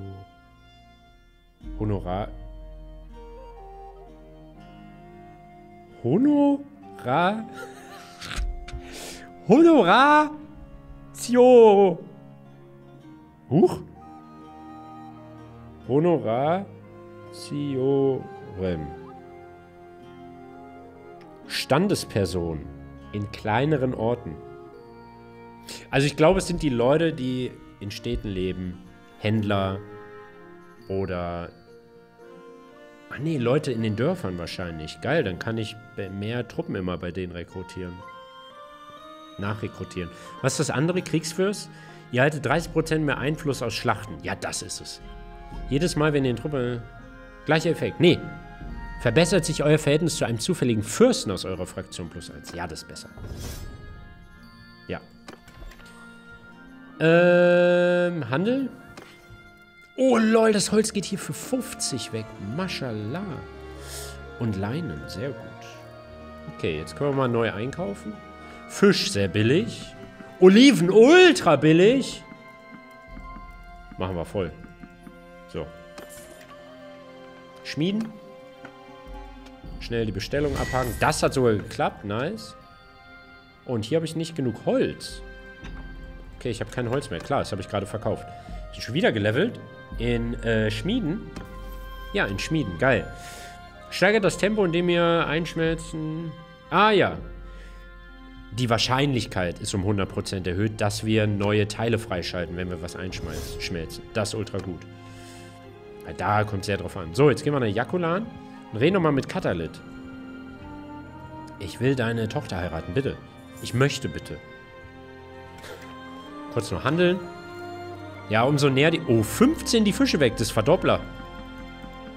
Honorar... Honorar... Honoratio... Huch? Honoratiorum. Standesperson in kleineren Orten. Also ich glaube, es sind die Leute, die in Städten leben, Händler oder... Ach nee, Leute in den Dörfern wahrscheinlich. Geil, dann kann ich mehr Truppen immer bei denen rekrutieren. Nachrekrutieren. Was ist das andere? Kriegsfürst? Ihr haltet dreißig Prozent mehr Einfluss aus Schlachten. Ja, das ist es. Jedes Mal, wenn ihr in Truppe... Gleicher Effekt. Nee. Verbessert sich euer Verhältnis zu einem zufälligen Fürsten aus eurer Fraktion plus eins. Ja, das ist besser. Ja. Ähm, Handel? Oh, lol, das Holz geht hier für fünfzig weg. Maschallah. Und Leinen, sehr gut. Okay, jetzt können wir mal neu einkaufen. Fisch, sehr billig. Oliven, ultra billig. Machen wir voll. So. Schmieden. Schnell die Bestellung abhaken. Das hat sogar geklappt, nice. Und hier habe ich nicht genug Holz. Okay, ich habe kein Holz mehr. Klar, das habe ich gerade verkauft. Ich bin schon wieder gelevelt. In äh, Schmieden. Ja, in Schmieden. Geil. Steigert das Tempo, indem ihr einschmelzen... Ah ja. Die Wahrscheinlichkeit ist um hundert Prozent erhöht, dass wir neue Teile freischalten, wenn wir was einschmelzen. Das ist ultra gut. Weil da kommt es sehr drauf an. So, jetzt gehen wir nach Jaculan. Und reden nochmal mit Catalyst. Ich will deine Tochter heiraten, bitte. Ich möchte, bitte. Kurz noch handeln. Ja, umso näher die... Oh, fünfzehn die Fische weg. Das ist Verdoppler.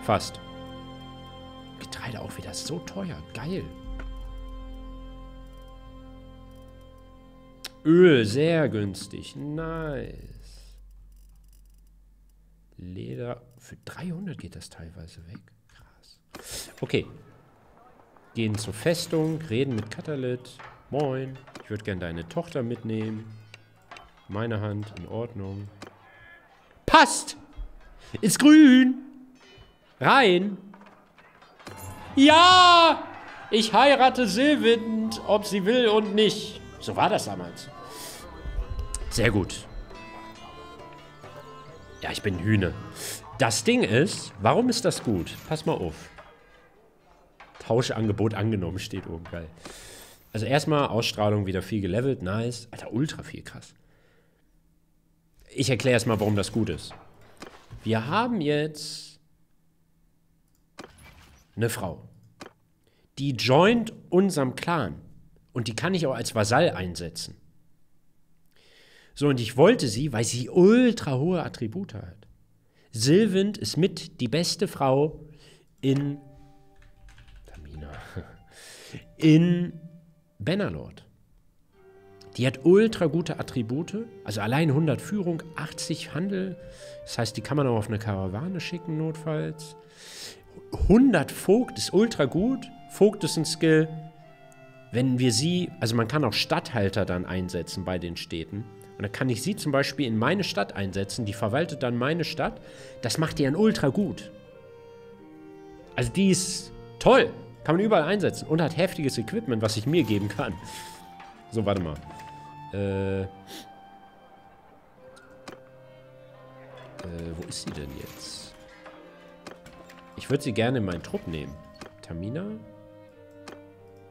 Fast. Getreide auch wieder. So teuer. Geil. Öl. Sehr günstig. Nice. Leder. Für dreihundert geht das teilweise weg. Krass. Okay. Gehen zur Festung. Reden mit Catalyst. Moin. Ich würde gerne deine Tochter mitnehmen. Meine Hand, in Ordnung. Passt! Ist grün! Rein! Ja! Ich heirate Silvind, ob sie will und nicht. So war das damals. Sehr gut. Ja, ich bin Hühne. Das Ding ist, warum ist das gut? Pass mal auf. Tauschangebot angenommen steht oben, geil. Also erstmal Ausstrahlung wieder viel gelevelt, nice. Alter, ultra viel, krass. Ich erkläre erstmal, warum das gut ist. Wir haben jetzt eine Frau. Die joint unserem Clan. Und die kann ich auch als Vasall einsetzen. So, und ich wollte sie, weil sie ultra hohe Attribute hat. Silvind ist mit die beste Frau in Tamina. In Bannerlord. Die hat ultra gute Attribute, also allein hundert Führung, achtzig Handel. Das heißt, die kann man auch auf eine Karawane schicken, notfalls. hundert Vogt ist ultra gut. Vogt ist ein Skill, wenn wir sie, also man kann auch Statthalter dann einsetzen bei den Städten. Und dann kann ich sie zum Beispiel in meine Stadt einsetzen, die verwaltet dann meine Stadt. Das macht die dann ultra gut. Also die ist toll, kann man überall einsetzen und hat heftiges Equipment, was ich mir geben kann. So, warte mal. Äh, äh, wo ist sie denn jetzt? Ich würde sie gerne in meinen Trupp nehmen. Tamina?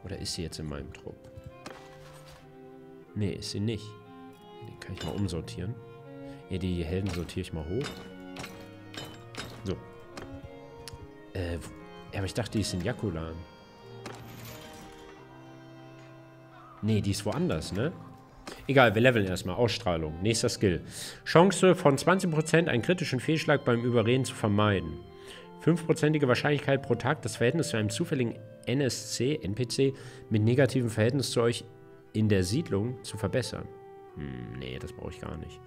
Oder ist sie jetzt in meinem Trupp? Nee, ist sie nicht. Den kann ich mal umsortieren. Ja, die Helden sortiere ich mal hoch. So. Äh, ja, aber ich dachte, die ist in Jaculan. Nee, die ist woanders, ne? Egal, wir leveln erstmal. Ausstrahlung. Nächster Skill. Chance von zwanzig Prozent, einen kritischen Fehlschlag beim Überreden zu vermeiden. fünf Prozent Wahrscheinlichkeit pro Tag, das Verhältnis zu einem zufälligen N S C, N P C mit negativem Verhältnis zu euch in der Siedlung zu verbessern. Hm, nee, das brauche ich gar nicht.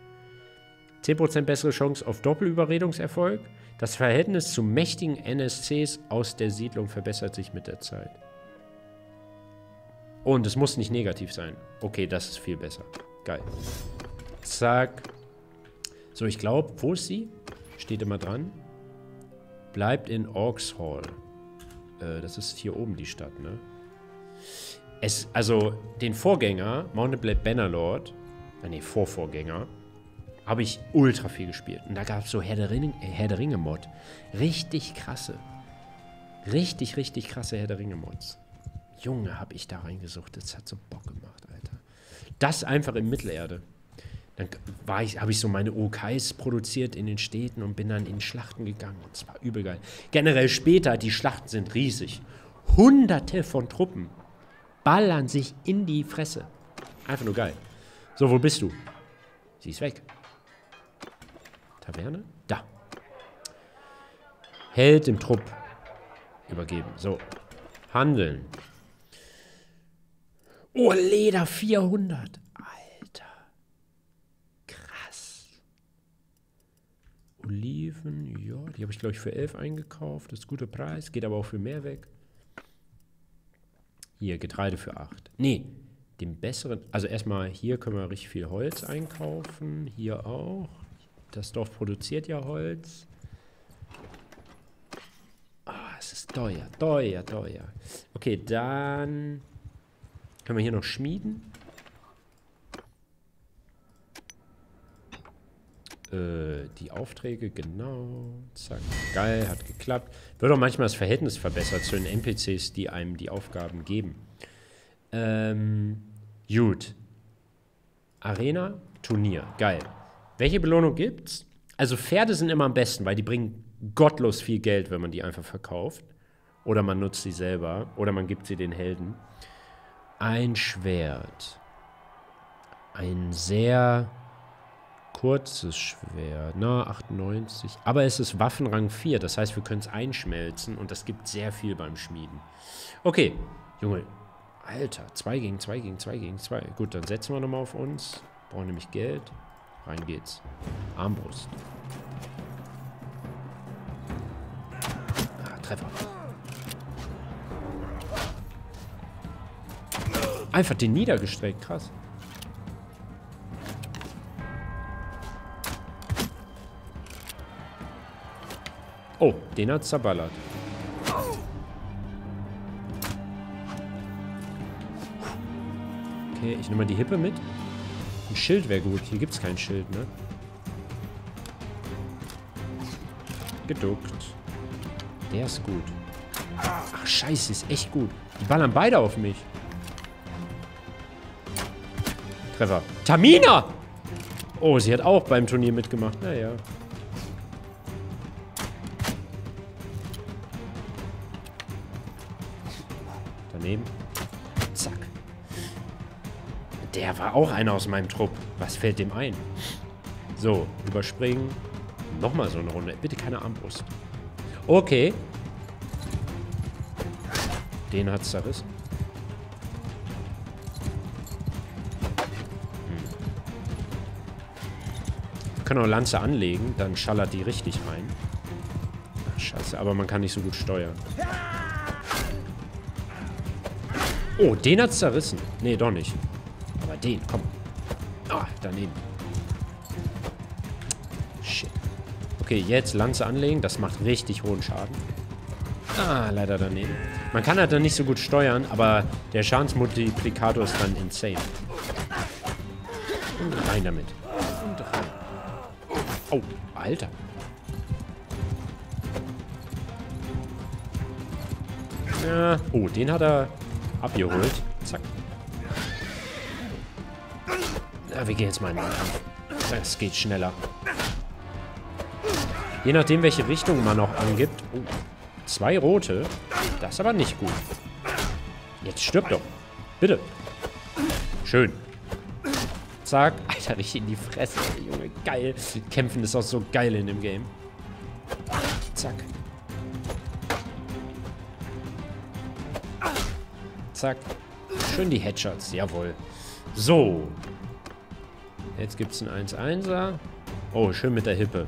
zehn Prozent bessere Chance auf Doppelüberredungserfolg. Das Verhältnis zu mächtigen N S Cs aus der Siedlung verbessert sich mit der Zeit. Und es muss nicht negativ sein. Okay, das ist viel besser. Geil. Zack. So, ich glaube, wo ist sie? Steht immer dran. Bleibt in Orcs Hall. Äh, das ist hier oben die Stadt, ne? Es, also, den Vorgänger, Mount and Blade Bannerlord, äh, ne, Vorvorgänger, habe ich ultra viel gespielt. Und da gab es so Herr der Ringe, Herr der Ringe Mod. Richtig krasse. Richtig, richtig krasse Herr der Ringe Mods. Junge, habe ich da reingesucht. Das hat so Bock gemacht, Alter. Das einfach in Mittelerde. Dann war ich, habe ich so meine O Ks produziert in den Städten und bin dann in Schlachten gegangen. Und es war übel geil. Generell später, die Schlachten sind riesig. Hunderte von Truppen ballern sich in die Fresse. Einfach nur geil. So, wo bist du? Sie ist weg. Taverne? Da. Held im Trupp. Übergeben. So. Handeln. Oh, Leder vierhundert. Alter. Krass. Oliven, ja, die habe ich, glaube ich, für elf eingekauft. Das ist ein guter Preis. Geht aber auch für mehr weg. Hier, Getreide für acht. Nee, den besseren. Also erstmal, hier können wir richtig viel Holz einkaufen. Hier auch. Das Dorf produziert ja Holz. Ah, oh, es ist teuer, teuer, teuer. Okay, dann... Können wir hier noch schmieden? Äh, die Aufträge, genau. Zack, geil, hat geklappt. Wird auch manchmal das Verhältnis verbessert zu den N P Cs, die einem die Aufgaben geben. Ähm, gut. Arena, Turnier, geil. Welche Belohnung gibt's? Also Pferde sind immer am besten, weil die bringen gottlos viel Geld, wenn man die einfach verkauft. Oder man nutzt sie selber. Oder man gibt sie den Helden. Ein Schwert. Ein sehr kurzes Schwert. Na, achtundneunzig. Aber es ist Waffenrang vier. Das heißt, wir können es einschmelzen. Und das gibt sehr viel beim Schmieden. Okay. Junge. Alter. zwei gegen zwei gegen zwei gegen zwei. Gut, dann setzen wir nochmal auf uns. Brauchen nämlich Geld. Rein geht's. Armbrust. Ah, Treffer. Einfach den niedergestreckt, krass. Oh, den hat's zerballert. Okay, ich nehme mal die Hippe mit. Ein Schild wäre gut. Hier gibt's kein Schild, ne? Geduckt. Der ist gut. Ach, scheiße, ist echt gut. Die ballern beide auf mich. Treffer. Tamina! Oh, sie hat auch beim Turnier mitgemacht. Naja. Daneben. Zack. Der war auch einer aus meinem Trupp. Was fällt dem ein? So, überspringen. Nochmal so eine Runde. Bitte keine Armbrust. Okay. Den hat's zerrissen. Wir können auch Lanze anlegen, dann schallert die richtig rein. Ach, scheiße, aber man kann nicht so gut steuern. Oh, den hat's zerrissen. Nee, doch nicht. Aber den, komm. Ah, daneben. Shit. Okay, jetzt Lanze anlegen, das macht richtig hohen Schaden. Ah, leider daneben. Man kann halt dann nicht so gut steuern, aber der Schadensmultiplikator ist dann insane. Und rein damit. Und rein. Oh, Alter. Ja. Oh, den hat er abgeholt. Zack. Ja, wir gehen jetzt mal in den Kampf. Das geht schneller. Je nachdem, welche Richtung man noch angibt. Oh, zwei rote. Das ist aber nicht gut. Jetzt stirb doch. Bitte. Schön. Zack. Alter, richtig in die Fresse. Junge, geil. Kämpfen ist auch so geil in dem Game. Zack. Zack. Schön die Headshots. Jawohl. So. Jetzt gibt es einen eins-Einser. Oh, schön mit der Hippe.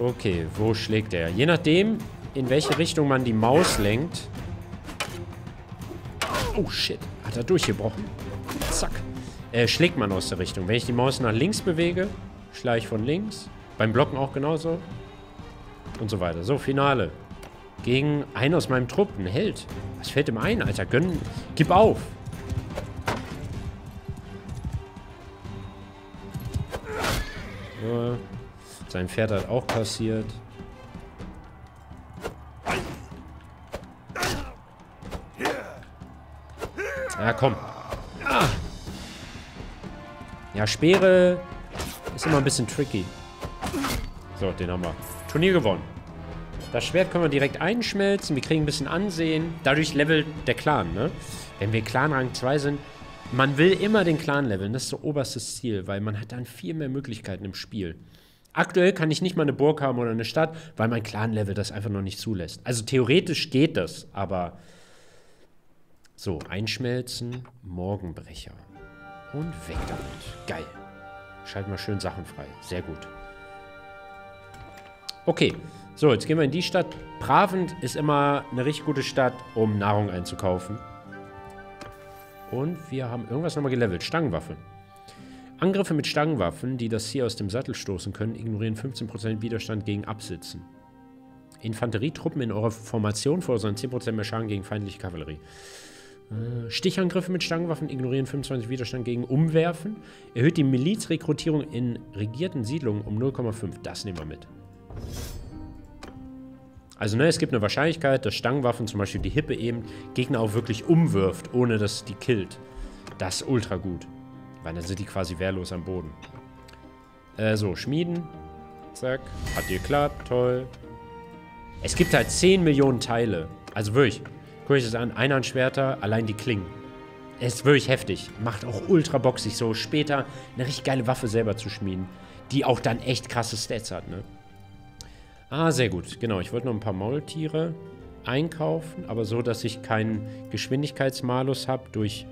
Okay, wo schlägt er? Je nachdem, in welche Richtung man die Maus lenkt. Oh, shit. Hat er durchgebrochen. Zack. Äh, schlägt man aus der Richtung. Wenn ich die Maus nach links bewege, schlage ich von links. Beim Blocken auch genauso. Und so weiter. So, Finale. Gegen einen aus meinem Trupp. Ein Held. Was fällt ihm ein, Alter? Gönn. Gib auf. So. Sein Pferd hat auch kassiert. Ja, komm. Ah. Ja, Speere ist immer ein bisschen tricky. So, den haben wir. Turnier gewonnen. Das Schwert können wir direkt einschmelzen. Wir kriegen ein bisschen Ansehen. Dadurch levelt der Clan, ne? Wenn wir Clan Rang zwei sind, man will immer den Clan leveln. Das ist so oberstes Ziel, weil man hat dann viel mehr Möglichkeiten im Spiel. Aktuell kann ich nicht mal eine Burg haben oder eine Stadt, weil mein Clan-Level das einfach noch nicht zulässt. Also theoretisch geht das, aber... So, einschmelzen, Morgenbrecher. Und weg damit. Geil. Schalten wir schön Sachen frei. Sehr gut. Okay, so, jetzt gehen wir in die Stadt. Pravend ist immer eine richtig gute Stadt, um Nahrung einzukaufen. Und wir haben irgendwas nochmal gelevelt. Stangenwaffe. Angriffe mit Stangenwaffen, die das Tier aus dem Sattel stoßen können, ignorieren fünfzehn Prozent Widerstand gegen Absitzen. Infanterietruppen in eurer Formation verursachen zehn Prozent mehr Schaden gegen feindliche Kavallerie. Stichangriffe mit Stangenwaffen ignorieren fünfundzwanzig Widerstand gegen Umwerfen. Erhöht die Milizrekrutierung in regierten Siedlungen um null Komma fünf. Das nehmen wir mit. Also ne, es gibt eine Wahrscheinlichkeit, dass Stangenwaffen, zum Beispiel die Hippe eben, Gegner auch wirklich umwirft, ohne dass die killt. Das ist ultra gut. Weil dann sind die quasi wehrlos am Boden. Äh, so, schmieden. Zack. Hat geklappt. Toll. Es gibt halt zehn Millionen Teile. Also wirklich. Guck ich das an. Einhandschwerter, allein die Klingen. Es ist wirklich heftig. Macht auch ultra Bock, sich so später eine richtig geile Waffe selber zu schmieden. Die auch dann echt krasse Stats hat, ne? Ah, sehr gut. Genau, ich wollte noch ein paar Maultiere einkaufen. Aber so, dass ich keinen Geschwindigkeitsmalus habe durch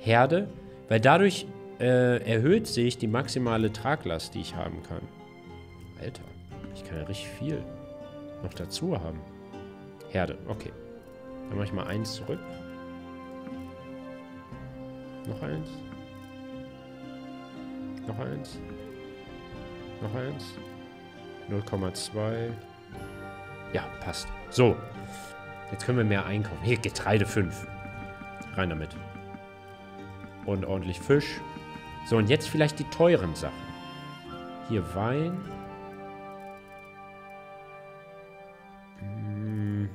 Herde. Weil dadurch äh, erhöht sich die maximale Traglast, die ich haben kann. Alter, ich kann ja richtig viel noch dazu haben. Herde, okay. Dann mache ich mal eins zurück. Noch eins. Noch eins. Noch eins. null Komma zwei. Ja, passt. So. Jetzt können wir mehr einkaufen. Hier, Getreide fünf. Rein damit. Und ordentlich Fisch. So, und jetzt vielleicht die teuren Sachen. Hier Wein. Hm.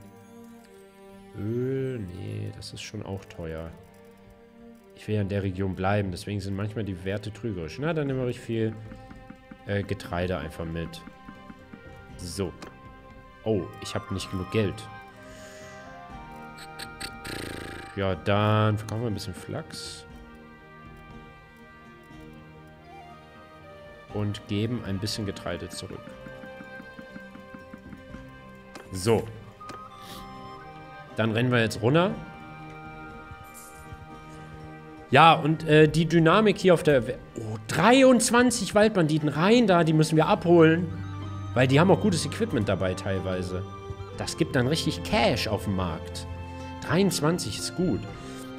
Öl. Nee, das ist schon auch teuer. Ich will ja in der Region bleiben, deswegen sind manchmal die Werte trügerisch. Na, dann nehmen wir richtig viel äh, Getreide einfach mit. So. Oh, ich habe nicht genug Geld. Ja, dann verkaufen wir ein bisschen Flachs. Und geben ein bisschen Getreide zurück. So. Dann rennen wir jetzt runter. Ja, und äh, die Dynamik hier auf der... Oh, dreiundzwanzig Waldbanditen rein da, die müssen wir abholen. Weil die haben auch gutes Equipment dabei teilweise. Das gibt dann richtig Cash auf dem Markt. dreiundzwanzig ist gut.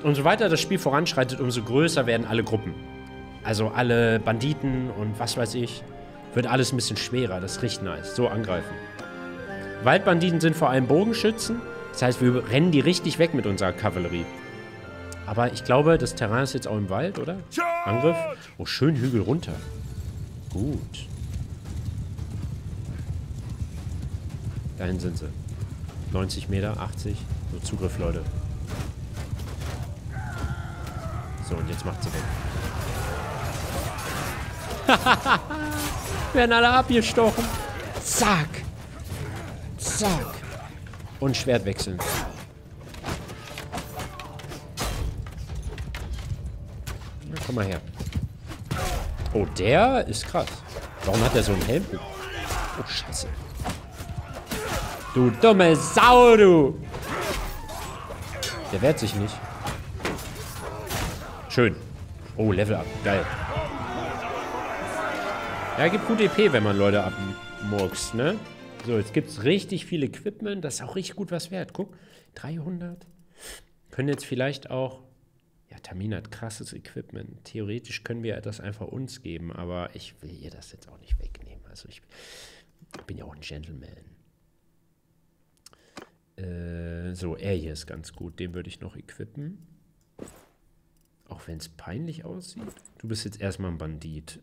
Umso weiter das Spiel voranschreitet, umso größer werden alle Gruppen. Also alle Banditen und was weiß ich. Wird alles ein bisschen schwerer. Das ist richtig nice. So, angreifen. Waldbanditen sind vor allem Bogenschützen. Das heißt, wir rennen die richtig weg mit unserer Kavallerie. Aber ich glaube, das Terrain ist jetzt auch im Wald, oder? Angriff. Oh, schön Hügel runter. Gut. Dahin sind sie. neunzig Meter, achtzig. So, Zugriff, Leute. So, und jetzt macht sie weg. Werden alle abgestochen. Zack. Zack. Und Schwert wechseln. Komm mal her. Oh, der ist krass. Warum hat er so einen Helm? Oh, scheiße. Du dumme Sau, du! Der wehrt sich nicht. Schön. Oh, Level up. Geil. Ja, gibt gut E P, wenn man Leute abmurkst, ne? So, jetzt gibt's richtig viel Equipment. Das ist auch richtig gut was wert. Guck, dreihundert. Können jetzt vielleicht auch... Ja, Tamina hat krasses Equipment. Theoretisch können wir das einfach uns geben, aber ich will ihr das jetzt auch nicht wegnehmen. Also ich bin ja auch ein Gentleman. Äh, so, er hier ist ganz gut. Den würde ich noch equippen. Auch wenn es peinlich aussieht. Du bist jetzt erstmal ein Bandit.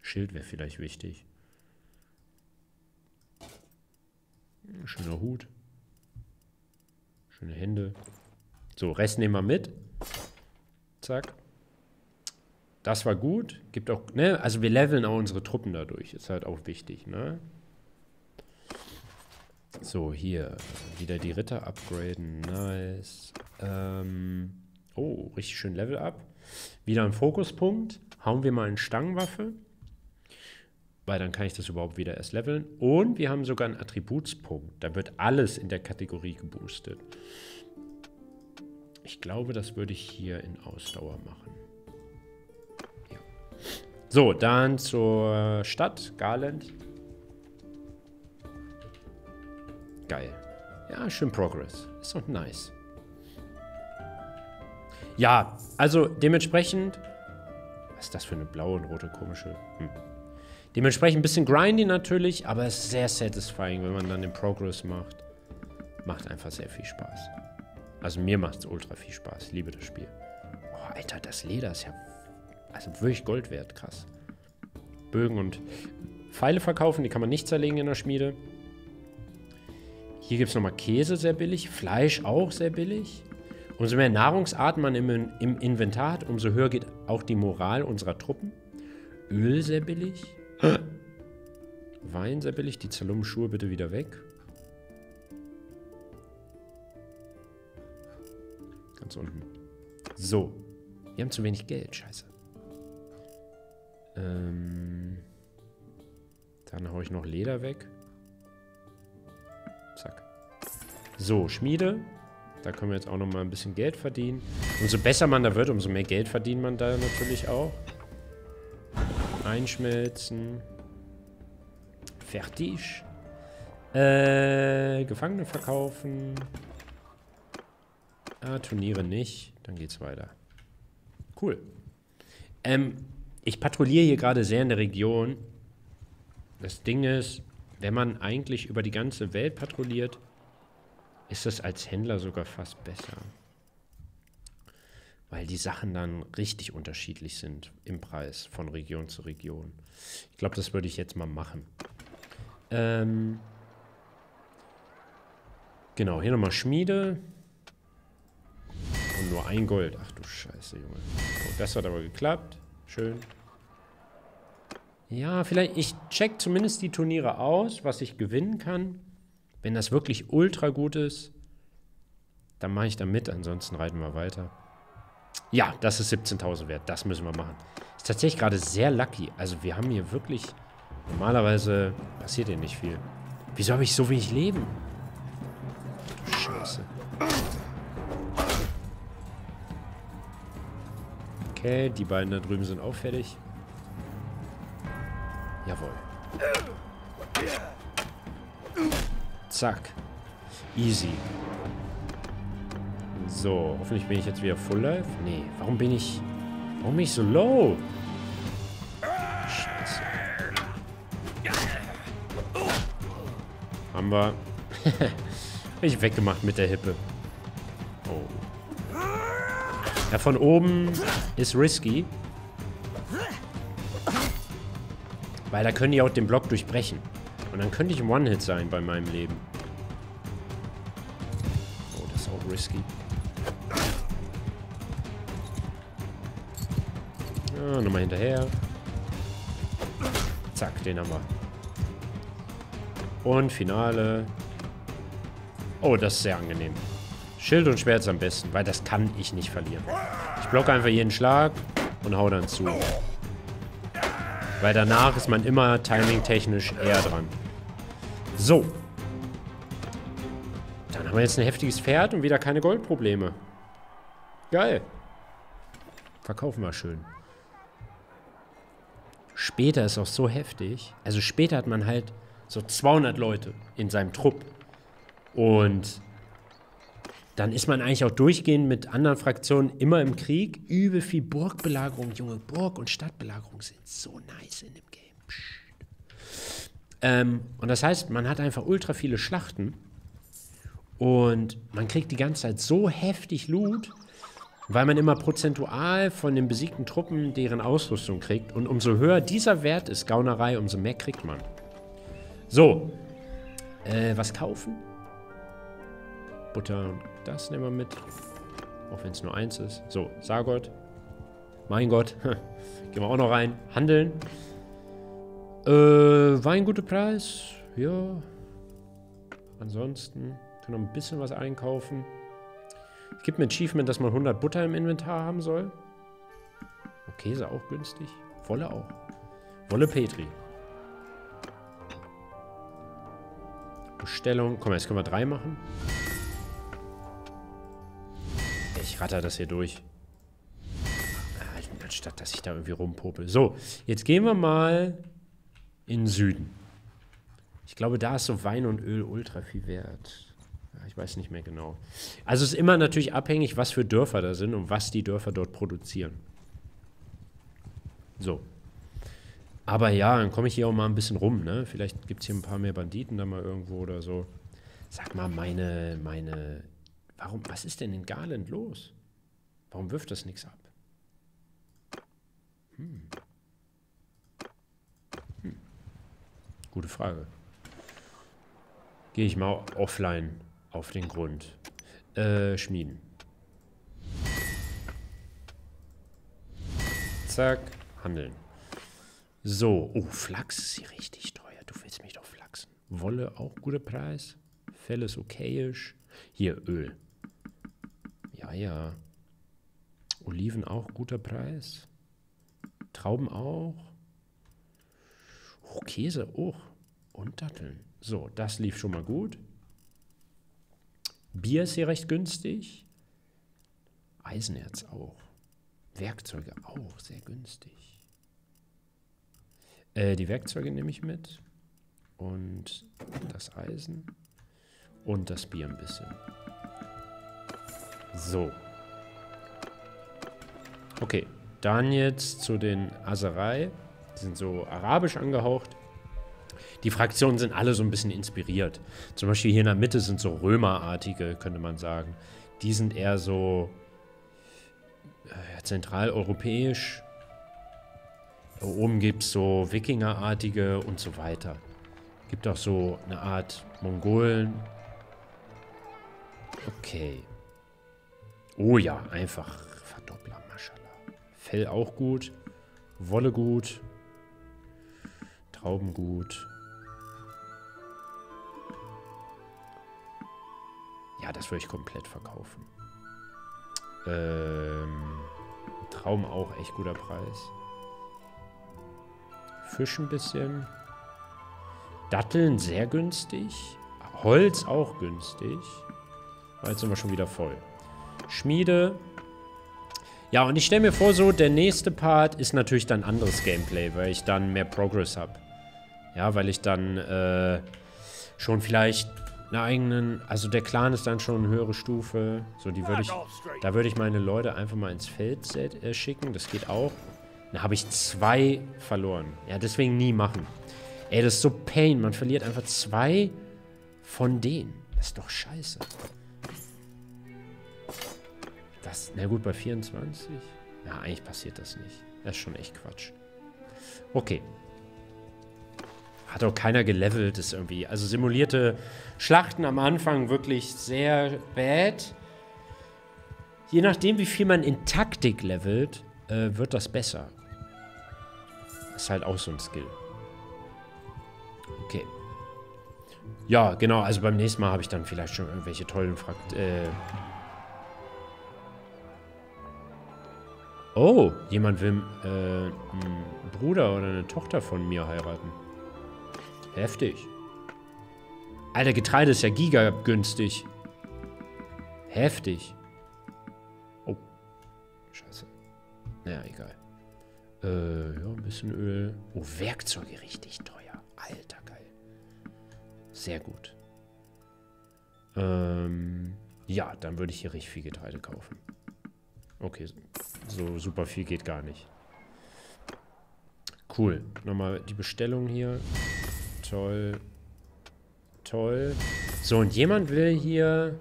Schild wäre vielleicht wichtig. Schöner Hut. Schöne Hände. So, Rest nehmen wir mit. Zack. Das war gut. Gibt auch, ne? Also wir leveln auch unsere Truppen dadurch. Ist halt auch wichtig, ne? So, hier. Wieder die Ritter upgraden. Nice. Ähm, oh, richtig schön Level up. Wieder ein Fokuspunkt. Hauen wir mal eine Stangenwaffe. Weil dann kann ich das überhaupt wieder erst leveln. Und wir haben sogar einen Attributspunkt. Da wird alles in der Kategorie geboostet. Ich glaube, das würde ich hier in Ausdauer machen. Ja. So, dann zur Stadt, Garland. Geil. Ja, schön Progress. Ist doch nice. Ja, also dementsprechend... Was ist das für eine blaue und rote komische... Hm. Dementsprechend ein bisschen grindy natürlich, aber es ist sehr satisfying, wenn man dann den Progress macht. Macht einfach sehr viel Spaß. Also mir macht es ultra viel Spaß. Ich liebe das Spiel. Oh, Alter, das Leder ist ja... Also wirklich Gold wert, krass. Bögen und Pfeile verkaufen, die kann man nicht zerlegen in der Schmiede. Hier gibt es nochmal Käse, sehr billig. Fleisch auch sehr billig. Umso mehr Nahrungsarten man im, im Inventar hat, umso höher geht auch die Moral unserer Truppen. Öl sehr billig. Wein sehr billig. Die zerlumpten Schuhe bitte wieder weg. Ganz unten. So. Wir haben zu wenig Geld. Scheiße. Ähm. Dann haue ich noch Leder weg. Zack. So, Schmiede. Da können wir jetzt auch nochmal ein bisschen Geld verdienen. Umso besser man da wird, umso mehr Geld verdient man da natürlich auch. Einschmelzen. Fertig. Äh, Gefangene verkaufen. Ah, Turniere nicht. Dann geht's weiter. Cool. Ähm, ich patrouilliere hier gerade sehr in der Region. Das Ding ist, wenn man eigentlich über die ganze Welt patrouilliert, ist das als Händler sogar fast besser. Weil die Sachen dann richtig unterschiedlich sind im Preis von Region zu Region. Ich glaube, das würde ich jetzt mal machen. Ähm genau, hier nochmal Schmiede. Und nur ein Gold. Ach du Scheiße, Junge. Oh, das hat aber geklappt. Schön. Ja, vielleicht, ich check zumindest die Turniere aus, was ich gewinnen kann. Wenn das wirklich ultra gut ist, dann mache ich da mit. Ansonsten reiten wir weiter. Ja, das ist siebzehntausend wert. Das müssen wir machen. Ist tatsächlich gerade sehr lucky. Also wir haben hier wirklich... Normalerweise passiert hier nicht viel. Wieso habe ich so wenig Leben? Du Scheiße. Okay, die beiden da drüben sind auch fertig. Jawohl. Zack. Easy. So, hoffentlich bin ich jetzt wieder Full Life. Nee, warum bin ich... Warum bin ich so low? Scheiße. Haben wir... ich weggemacht mit der Hippe. Oh. Ja, von oben ist risky. Weil da können die auch den Block durchbrechen. Und dann könnte ich ein One-Hit sein bei meinem Leben. Oh, das ist auch risky. Ah, nochmal hinterher. Zack, den haben wir. Und Finale. Oh, das ist sehr angenehm. Schild und Schwert ist am besten, weil das kann ich nicht verlieren. Ich blocke einfach jeden Schlag und hau dann zu. Weil danach ist man immer timing-technisch eher dran. So. Dann haben wir jetzt ein heftiges Pferd und wieder keine Goldprobleme. Geil. Verkaufen wir schön. Später ist auch so heftig. Also später hat man halt so zweihundert Leute in seinem Trupp. Und dann ist man eigentlich auch durchgehend mit anderen Fraktionen immer im Krieg. Übel viel Burgbelagerung, Junge. Burg- und Stadtbelagerung sind so nice in dem Game. Ähm, und das heißt, man hat einfach ultra viele Schlachten. Und man kriegt die ganze Zeit so heftig Loot, weil man immer prozentual von den besiegten Truppen deren Ausrüstung kriegt. Und umso höher dieser Wert ist, Gaunerei, umso mehr kriegt man. So. Äh, was kaufen? Butter und das nehmen wir mit. Auch wenn es nur eins ist. So, Sargot. Mein Gott. Gehen wir auch noch rein. Handeln. Äh, war ein guter Preis. Ja. Ansonsten können wir noch ein bisschen was einkaufen. Es gibt ein Achievement, dass man hundert Butter im Inventar haben soll. Okay, ist auch günstig. Wolle auch. Wolle Petri. Bestellung. Komm, jetzt können wir drei machen. Ich ratter das hier durch. Anstatt, dass ich da irgendwie rumpopel. So, jetzt gehen wir mal in den Süden. Ich glaube, da ist so Wein und Öl ultra viel wert. Ich weiß nicht mehr genau. Also es ist immer natürlich abhängig, was für Dörfer da sind und was die Dörfer dort produzieren. So. Aber ja, dann komme ich hier auch mal ein bisschen rum, ne? Vielleicht gibt es hier ein paar mehr Banditen da mal irgendwo oder so. Sag mal, meine, meine... Warum, was ist denn in Garland los? Warum wirft das nichts ab? Hm. Hm. Gute Frage. Gehe ich mal offline auf den Grund. Äh, schmieden. Zack, handeln. So, oh, Flachs ist hier richtig teuer. Du willst mich doch flachsen. Wolle auch guter Preis. Fell ist okayisch. Hier, Öl. Ja, ja. Oliven auch guter Preis. Trauben auch. Oh, Käse auch. Und Datteln. So, das lief schon mal gut. Bier ist hier recht günstig. Eisenerz auch. Werkzeuge auch sehr günstig. Äh, die Werkzeuge nehme ich mit. Und das Eisen. Und das Bier ein bisschen. So. Okay. Dann jetzt zu den Aserei. Die sind so arabisch angehaucht. Die Fraktionen sind alle so ein bisschen inspiriert. Zum Beispiel hier in der Mitte sind so Römerartige, könnte man sagen. Die sind eher so äh, zentraleuropäisch. Da oben gibt es so Wikingerartige und so weiter. Gibt auch so eine Art Mongolen. Okay. Oh ja, einfach Verdoppler, Maschallah. Fell auch gut. Wolle gut. Trauben gut. Ja, das würde ich komplett verkaufen. Ähm, Trauben auch echt guter Preis. Fisch ein bisschen. Datteln sehr günstig. Holz auch günstig. Jetzt sind wir schon wieder voll. Schmiede. Ja, und ich stelle mir vor, so der nächste Part ist natürlich dann anderes Gameplay, weil ich dann mehr Progress habe. Ja, weil ich dann äh, schon vielleicht einen eigenen... Also der Clan ist dann schon eine höhere Stufe. So, die würde ich... Da würde ich meine Leute einfach mal ins Feld set, äh, schicken. Das geht auch. Da habe ich zwei verloren. Ja, deswegen nie machen. Ey, das ist so Pain. Man verliert einfach zwei von denen. Das ist doch scheiße. Das, na gut, bei vierundzwanzig? Ja, eigentlich passiert das nicht. Das ist schon echt Quatsch. Okay. Hat auch keiner gelevelt, ist irgendwie. Also simulierte Schlachten am Anfang wirklich sehr bad. Je nachdem, wie viel man in Taktik levelt, äh, wird das besser. Ist halt auch so ein Skill. Okay. Ja, genau. Also beim nächsten Mal habe ich dann vielleicht schon irgendwelche tollen Frakt... Äh, Oh, jemand will äh, einen Bruder oder eine Tochter von mir heiraten. Heftig. Alter, Getreide ist ja giga günstig. Heftig. Oh. Scheiße. Naja, egal. Äh, ja, ein bisschen Öl. Oh, Werkzeuge richtig teuer. Alter, geil. Sehr gut. Ähm, ja, dann würde ich hier richtig viel Getreide kaufen. Okay, so super viel geht gar nicht. Cool. Nochmal die Bestellung hier. Toll. Toll. So, und jemand will hier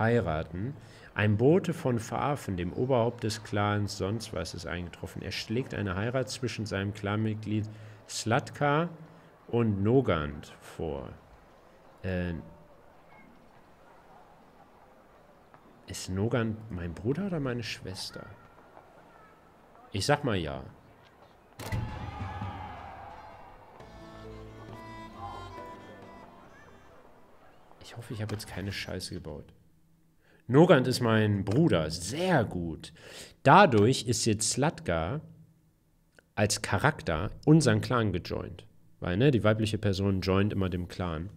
heiraten. Ein Bote von Farfen, dem Oberhaupt des Clans, sonst was ist eingetroffen. Er schlägt eine Heirat zwischen seinem Clanmitglied Slatka und Nogand vor. Äh, ist Nogand mein Bruder oder meine Schwester? Ich sag mal ja. Ich hoffe, ich habe jetzt keine Scheiße gebaut. Nogand ist mein Bruder. Sehr gut. Dadurch ist jetzt Latga als Charakter unseren Clan gejoint. Weil, ne, die weibliche Person joint immer dem Clan.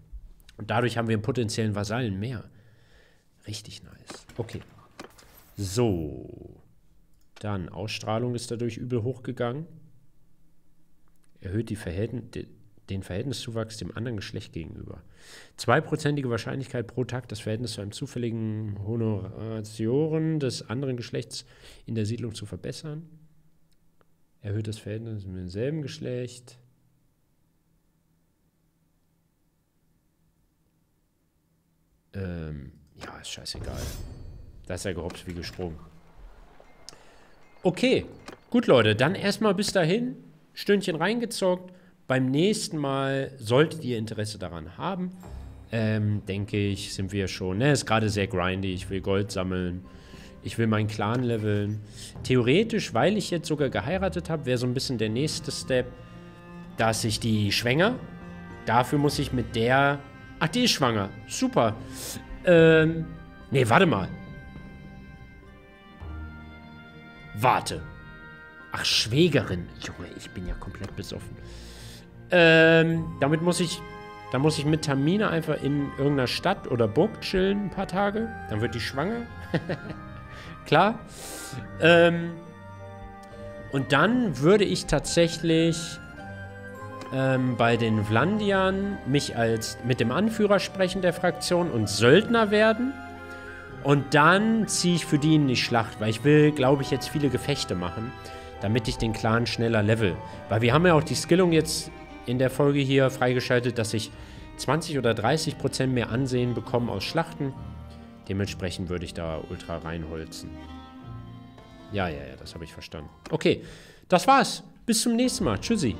Und dadurch haben wir einen potenziellen Vasallen mehr. Richtig nice. Okay. So. Dann, Ausstrahlung ist dadurch übel hochgegangen. Erhöht die Verhältnisse... den Verhältniszuwachs dem anderen Geschlecht gegenüber. Zweiprozentige Wahrscheinlichkeit pro Tag, das Verhältnis zu einem zufälligen Honoratioren des anderen Geschlechts in der Siedlung zu verbessern. Erhöht das Verhältnis mit demselben Geschlecht. Ähm, ja, ist scheißegal. Da ist ja gehopst wie gesprungen. Okay, gut, Leute, dann erstmal bis dahin. Stündchen reingezockt. Beim nächsten Mal, solltet ihr Interesse daran haben, ähm, denke ich, sind wir schon, ne, ist gerade sehr grindy, ich will Gold sammeln, ich will meinen Clan leveln. Theoretisch, weil ich jetzt sogar geheiratet habe, wäre so ein bisschen der nächste Step, dass ich die schwänger, dafür muss ich mit der, ach, die ist schwanger, super. Ähm, ne, warte mal. Warte. Ach, Schwägerin, Junge, ich bin ja komplett besoffen. Ähm, damit muss ich, da muss ich mit Tamina einfach in irgendeiner Stadt oder Burg chillen ein paar Tage. Dann wird die schwanger. Klar. Ähm, und dann würde ich tatsächlich ähm, bei den Vlandiern mich als mit dem Anführer sprechen der Fraktion und Söldner werden. Und dann ziehe ich für die in die Schlacht, weil ich will, glaube ich, jetzt viele Gefechte machen, damit ich den Clan schneller level. Weil wir haben ja auch die Skillung jetzt in der Folge hier freigeschaltet, dass ich zwanzig oder dreißig Prozent mehr Ansehen bekomme aus Schlachten. Dementsprechend würde ich da ultra reinholzen. Ja, ja, ja, das habe ich verstanden. Okay, das war's. Bis zum nächsten Mal. Tschüssi.